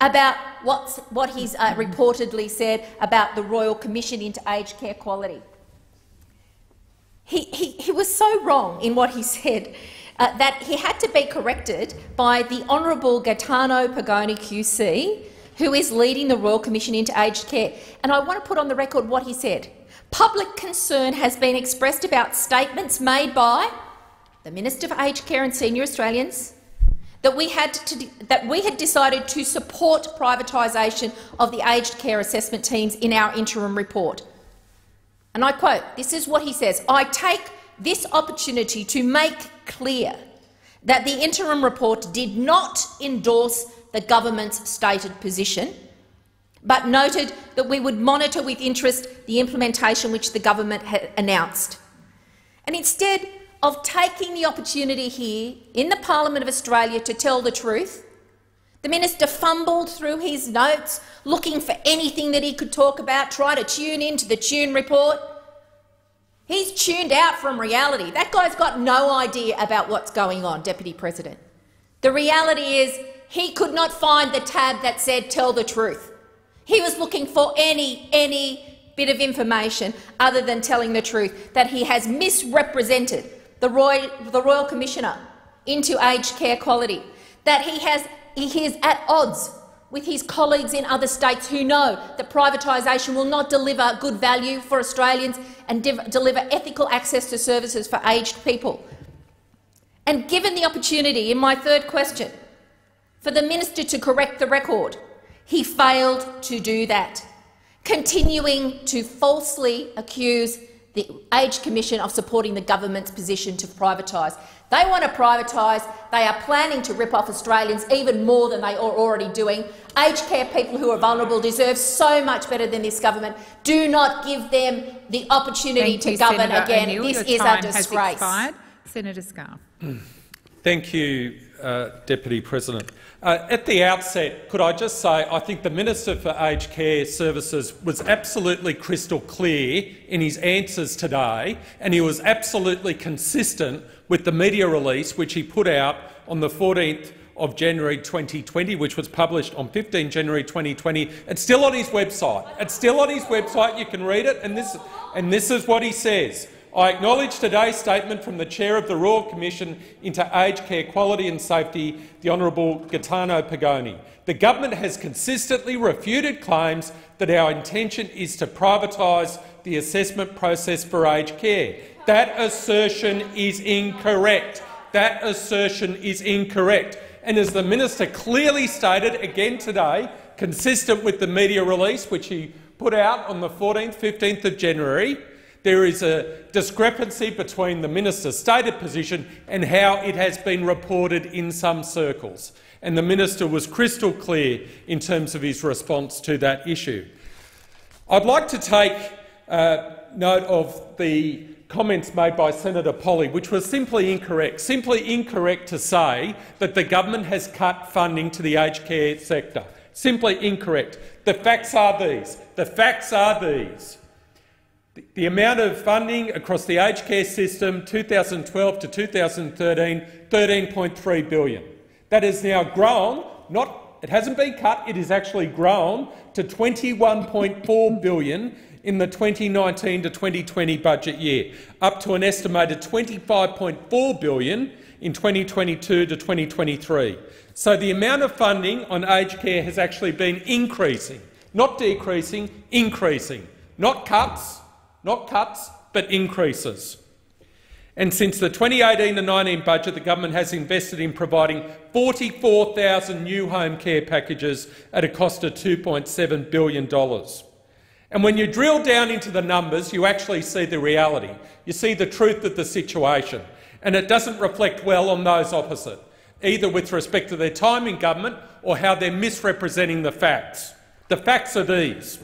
about what's, what he's uh, reportedly said about the Royal Commission into Aged Care Quality. He, he, he was so wrong in what he said uh, that he had to be corrected by the Honourable Gaetano Pagone Q C, who is leading the Royal Commission into Aged Care. And I want to put on the record what he said. Public concern has been expressed about statements made by the Minister for Aged Care and Senior Australians, that we had to, that we had decided to support privatisation of the aged care assessment teams in our interim report. And I quote, this is what he says, "I take this opportunity to make clear that the interim report did not endorse the government's stated position, but noted that we would monitor with interest the implementation which the government had announced." And instead of taking the opportunity here in the Parliament of Australia to tell the truth, the minister fumbled through his notes, looking for anything that he could talk about, try to tune into the Tune report. He's tuned out from reality. That guy's got no idea about what's going on, Deputy President. The reality is he could not find the tab that said tell the truth. He was looking for any, any bit of information other than telling the truth, that he has misrepresented The Royal, the Royal Commissioner into aged care quality, that he, has, he is at odds with his colleagues in other states who know that privatisation will not deliver good value for Australians and de deliver ethical access to services for aged people. And given the opportunity in my third question for the minister to correct the record, he failed to do that, continuing to falsely accuse the Aged Commission of supporting the government's position to privatise. They want to privatise. They are planning to rip off Australians even more than they are already doing. Aged care people who are vulnerable deserve so much better than this government. Do not give them the opportunity to govern again. This is a disgrace. Senator Scarf. Thank you, uh, Deputy President. Uh, at the outset, could I just say I think the Minister for Aged Care Services was absolutely crystal clear in his answers today, and he was absolutely consistent with the media release which he put out on the fourteenth of January twenty twenty, which was published on fifteenth January twenty twenty. It's still on his website. It's still on his website. You can read it, and this, and this is what he says. I acknowledge today's statement from the Chair of the Royal Commission into Aged Care Quality and Safety, the Honourable Gaetano Pagone. The government has consistently refuted claims that our intention is to privatise the assessment process for aged care. That assertion is incorrect. That assertion is incorrect. And as the minister clearly stated again today, consistent with the media release which he put out on the fourteenth, fifteenth of January, there is a discrepancy between the minister's stated position and how it has been reported in some circles, and the minister was crystal clear in terms of his response to that issue. I'd like to take uh, note of the comments made by Senator Polly, which was simply incorrect, simply incorrect to say that the government has cut funding to the aged care sector. Simply incorrect. The facts are these. The facts are these. The amount of funding across the aged care system two thousand twelve to two thousand thirteen, thirteen point three billion dollars. That has now grown, not, it hasn't been cut, it has actually grown to twenty-one point four billion dollars in the twenty nineteen to twenty twenty budget year, up to an estimated twenty-five point four billion dollars in twenty twenty-two to twenty twenty-three. So the amount of funding on aged care has actually been increasing, not decreasing, increasing, not cuts. Not cuts, but increases. And since the twenty eighteen to nineteen budget, the government has invested in providing forty-four thousand new home care packages at a cost of two point seven billion dollars. And when you drill down into the numbers, you actually see the reality. You see the truth of the situation, and it doesn't reflect well on those opposite, either with respect to their time in government or how they're misrepresenting the facts. The facts are these.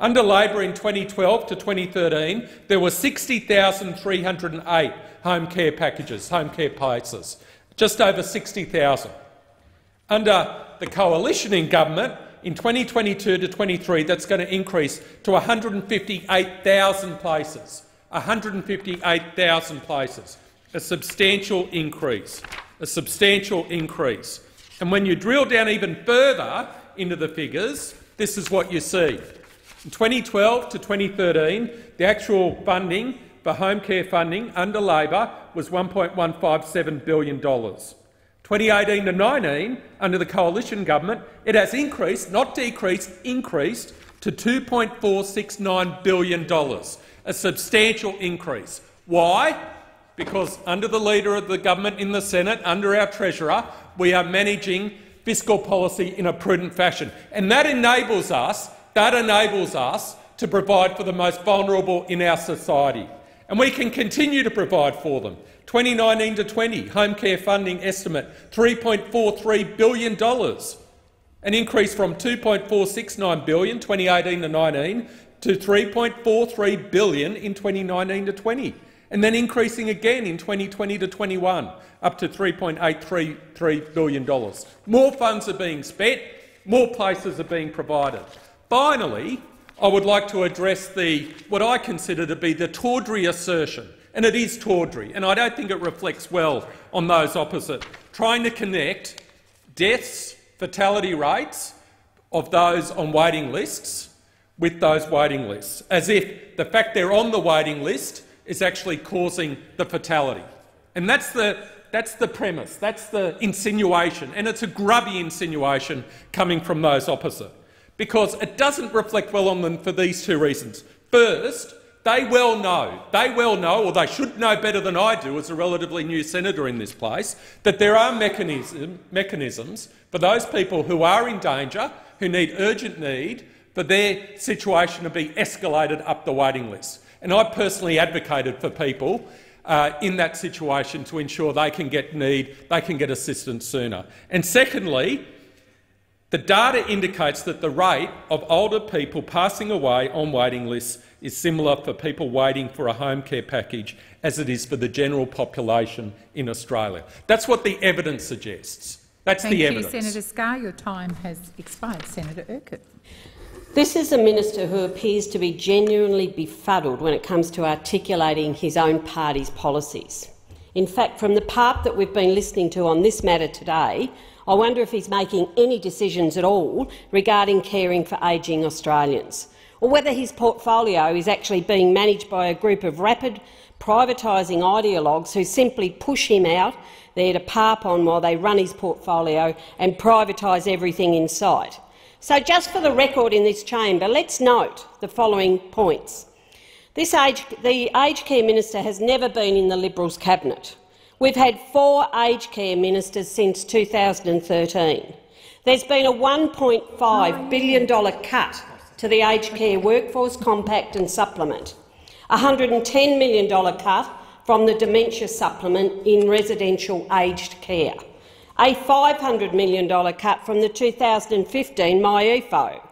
Under Labor in twenty twelve to twenty thirteen, there were sixty thousand three hundred eight home care packages, home care places, just over sixty thousand. Under the coalition in government, in twenty twenty-two to twenty-three, that's going to increase to one hundred fifty-eight thousand places. one hundred fifty-eight thousand places. A substantial increase. A substantial increase. And when you drill down even further into the figures, this is what you see. In twenty twelve to twenty thirteen, the actual funding for home care funding under Labor was one point one five seven billion dollars. twenty eighteen to nineteen, under the coalition government, it has increased, not decreased, increased to two point four six nine billion dollars, a substantial increase. Why? Because under the Leader of the Government in the Senate, under our Treasurer, we are managing fiscal policy in a prudent fashion, and that enables us, that enables us to provide for the most vulnerable in our society. And we can continue to provide for them. twenty nineteen to twenty, home care funding estimate three point four three billion dollars, an increase from two point four six nine billion dollars twenty eighteen to nineteen to three point four three billion dollars in twenty nineteen to twenty, and then increasing again in twenty twenty to twenty-one up to three point eight three three billion dollars. More funds are being spent, more places are being provided. Finally, I would like to address the, what I consider to be the tawdry assertion, and it is tawdry, and I don't think it reflects well on those opposite, trying to connect deaths, fatality rates of those on waiting lists with those waiting lists, as if the fact they're on the waiting list is actually causing the fatality. And that's the, that's the premise, that's the insinuation, and it's a grubby insinuation coming from those opposite, because it doesn't reflect well on them for these two reasons. First, they well know, they well know, or they should know better than I do as a relatively new senator in this place, that there are mechanism, mechanisms for those people who are in danger, who need urgent need, for their situation to be escalated up the waiting list. And I personally advocated for people uh, in that situation to ensure they can get need, they can get assistance sooner. And secondly, the data indicates that the rate of older people passing away on waiting lists is similar for people waiting for a home care package as it is for the general population in Australia. That's what the evidence suggests. That's Thank the you, evidence. Thank you, Senator Scar. Your time has expired. Senator Urquhart. This is a minister who appears to be genuinely befuddled when it comes to articulating his own party's policies. In fact, from the part that we've been listening to on this matter today, I wonder if he's making any decisions at all regarding caring for ageing Australians, or whether his portfolio is actually being managed by a group of rapid privatising ideologues who simply push him out there to parp on while they run his portfolio and privatise everything in sight. So just for the record in this chamber, let's note the following points. This age, the aged care minister has never been in the Liberals' cabinet. We've had four aged care ministers since two thousand thirteen. There's been a one point five billion dollars cut to the Aged Care Workforce Compact and Supplement, a one hundred and ten million dollars cut from the Dementia Supplement in residential aged care, a five hundred million dollars cut from the two thousand fifteen M Y E F O,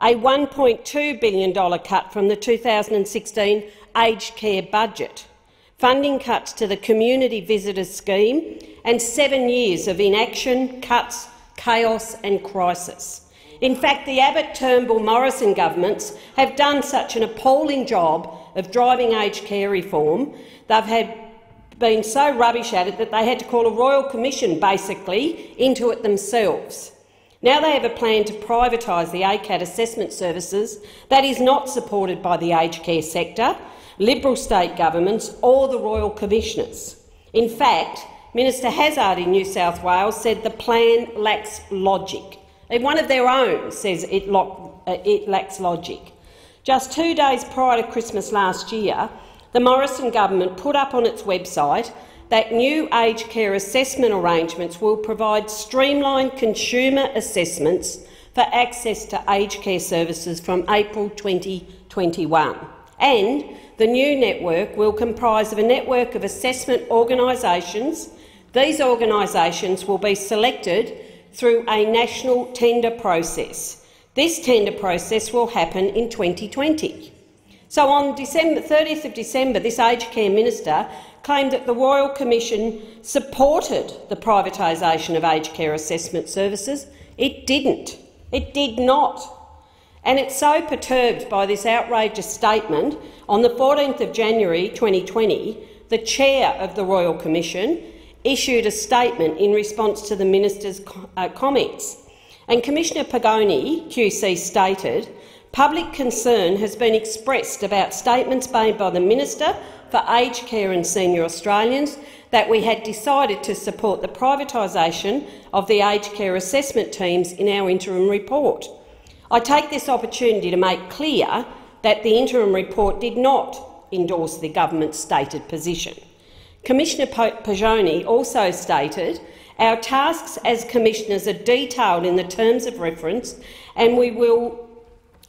a one point two billion dollars cut from the two thousand sixteen aged care budget, funding cuts to the Community Visitors Scheme, and seven years of inaction, cuts, chaos and crisis. In fact, the Abbott-Turnbull-Morrison governments have done such an appalling job of driving aged care reform. They've had been so rubbish at it that they had to call a royal commission, basically, into it themselves. Now they have a plan to privatise the A C A D assessment services that is not supported by the aged care sector, Liberal state governments or the royal commissioners. In fact, Minister Hazzard in New South Wales said the plan lacks logic. And one of their own says it, uh, it lacks logic. Just two days prior to Christmas last year, the Morrison government put up on its website that new aged care assessment arrangements will provide streamlined consumer assessments for access to aged care services from April twenty twenty-one. And the new network will comprise of a network of assessment organisations. These organisations will be selected through a national tender process. This tender process will happen in twenty twenty. So on December, thirtieth of December, this aged care minister claimed that the Royal Commission supported the privatisation of aged care assessment services. It didn't. It did not. And it's so perturbed by this outrageous statement, on the fourteenth of January twenty twenty, the chair of the Royal Commission issued a statement in response to the minister's uh, comments. And Commissioner Pagone, Q C, stated, "Public concern has been expressed about statements made by the Minister for Aged Care and Senior Australians that we had decided to support the privatisation of the aged care assessment teams in our interim report. I take this opportunity to make clear that the interim report did not endorse the government's stated position." Commissioner Pagone also stated, "Our tasks as commissioners are detailed in the terms of reference, and we will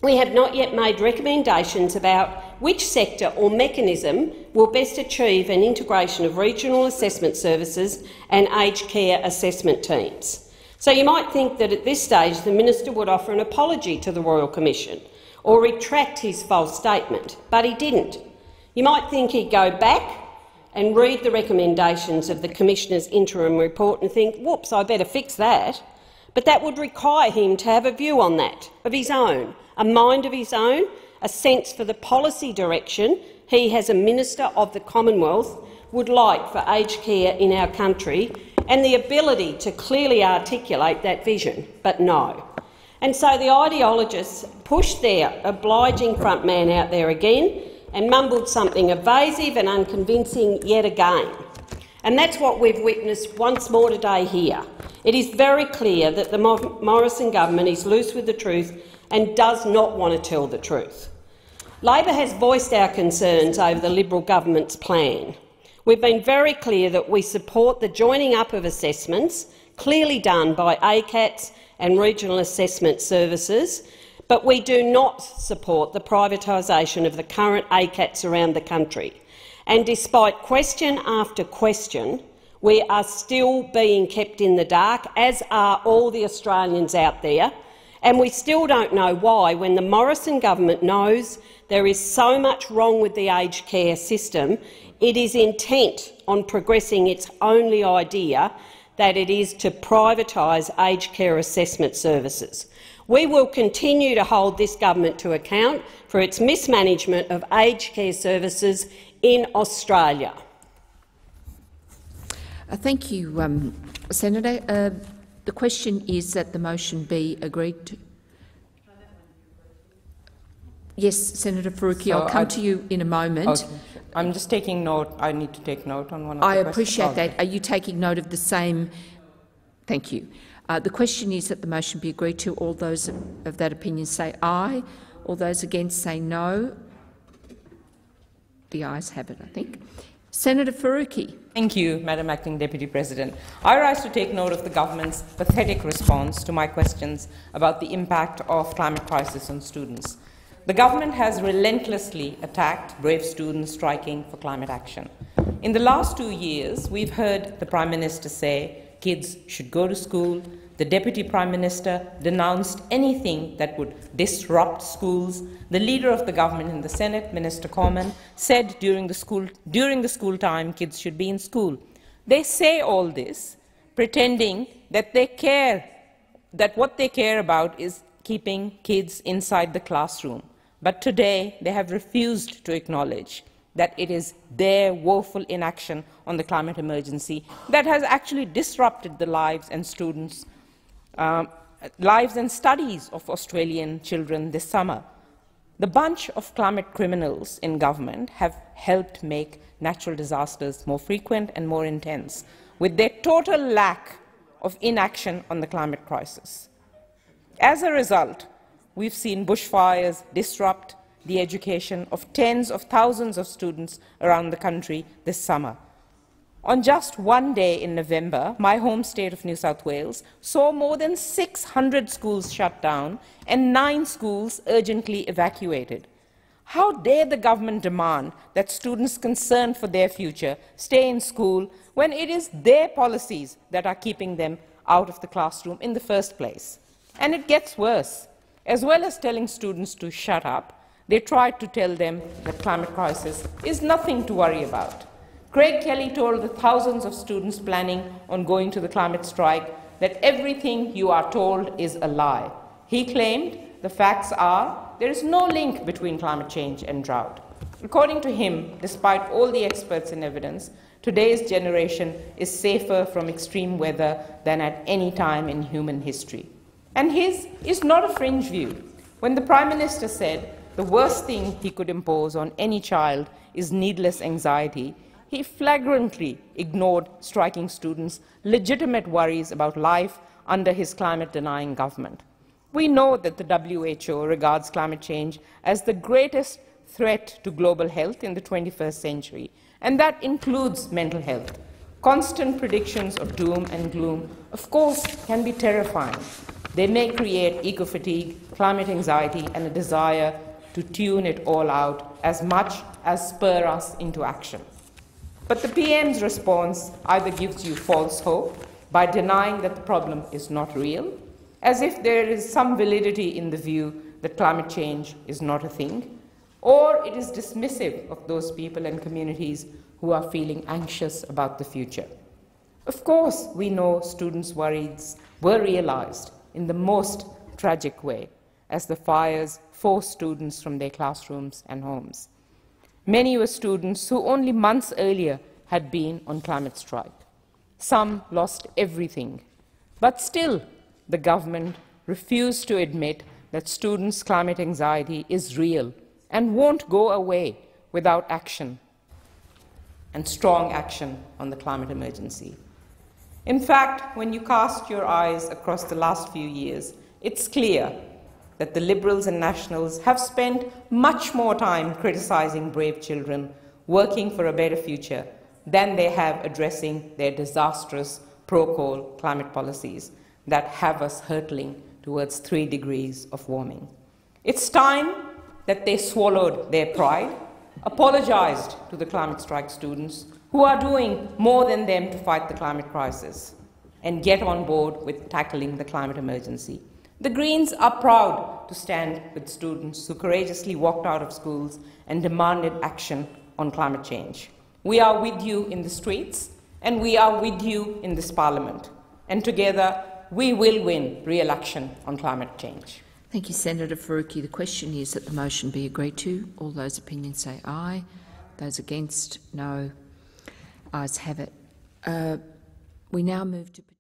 we have not yet made recommendations about which sector or mechanism will best achieve an integration of regional assessment services and aged care assessment teams." So you might think that at this stage the minister would offer an apology to the Royal Commission or retract his false statement, but he didn't. You might think he'd go back and read the recommendations of the Commissioner's interim report and think, whoops, I better fix that. But that would require him to have a view on that of his own, a mind of his own, a sense for the policy direction he, as a Minister of the Commonwealth, would like for aged care in our country, and the ability to clearly articulate that vision, but no. And so the ideologists pushed their obliging front man out there again and mumbled something evasive and unconvincing yet again. And that's what we've witnessed once more today here. It is very clear that the Morrison government is loose with the truth and does not want to tell the truth. Labor has voiced our concerns over the Liberal government's plan. We've been very clear that we support the joining up of assessments, clearly done by A C A T S and regional assessment services, but we do not support the privatisation of the current A C A T S around the country. And despite question after question, we are still being kept in the dark, as are all the Australians out there, and we still don't know why, when the Morrison government knows there is so much wrong with the aged care system, it is intent on progressing its only idea that it is to privatise aged care assessment services. We will continue to hold this government to account for its mismanagement of aged care services in Australia. Uh, thank you, um, Senator. Uh, the question is that the motion be agreed to. Yes, Senator Faruqi, so I'll come I, to you in a moment. Okay. I'm just taking note. I need to take note on one of the I appreciate questions. that. Are you taking note of the same? Thank you. Uh, the question is that the motion be agreed to. All those of that opinion say aye. All those against say no. The ayes have it, I think. Senator Faruqi. Thank you, Madam Acting Deputy President. I rise to take note of the government's pathetic response to my questions about the impact of climate crisis on students. The government has relentlessly attacked brave students striking for climate action. In the last two years, we've heard the Prime Minister say kids should go to school. The Deputy Prime Minister denounced anything that would disrupt schools. The Leader of the government in the Senate, Minister Cormann, said during the school, during the school time kids should be in school. They say all this pretending that they care, that what they care about is keeping kids inside the classroom. But today they have refused to acknowledge that it is their woeful inaction on the climate emergency that has actually disrupted the lives and students, um, lives and studies of Australian children this summer. The bunch of climate criminals in government have helped make natural disasters more frequent and more intense, with their total lack of inaction on the climate crisis. As a result, we've seen bushfires disrupt the education of tens of thousands of students around the country this summer. On just one day in November, my home state of New South Wales saw more than six hundred schools shut down and nine schools urgently evacuated. How dare the government demand that students concerned for their future stay in school when it is their policies that are keeping them out of the classroom in the first place? And it gets worse. As well as telling students to shut up, they tried to tell them that climate crisis is nothing to worry about. Craig Kelly told the thousands of students planning on going to the climate strike that everything you are told is a lie. He claimed the facts are there is no link between climate change and drought. According to him, despite all the experts and evidence, today's generation is safer from extreme weather than at any time in human history. And his is not a fringe view. When the Prime Minister said the worst thing he could impose on any child is needless anxiety, he flagrantly ignored striking students' legitimate worries about life under his climate-denying government. We know that the W H O regards climate change as the greatest threat to global health in the twenty-first century, and that includes mental health. Constant predictions of doom and gloom, of course, can be terrifying. They may create eco-fatigue, climate anxiety, and a desire to tune it all out as much as spur us into action. But the P M's response either gives you false hope by denying that the problem is not real, as if there is some validity in the view that climate change is not a thing, or it is dismissive of those people and communities who are feeling anxious about the future. Of course, we know students' worries were realized in the most tragic way, as the fires forced students from their classrooms and homes. Many were students who only months earlier had been on climate strike. Some lost everything. But still, the government refused to admit that students' climate anxiety is real and won't go away without action, and strong action on the climate emergency. In fact, when you cast your eyes across the last few years, it's clear that the Liberals and Nationals have spent much more time criticising brave children working for a better future than they have addressing their disastrous pro-coal climate policies that have us hurtling towards three degrees of warming. It's time that they swallowed their pride, apologised to the climate strike students who are doing more than them to fight the climate crisis, and get on board with tackling the climate emergency. The Greens are proud to stand with students who courageously walked out of schools and demanded action on climate change. We are with you in the streets, and we are with you in this Parliament. And together, we will win re-election on climate change. Thank you, Senator Faruqi. The question is that the motion be agreed to. All those opinions say aye. Those against, no. Ayes have it. Uh, we now move to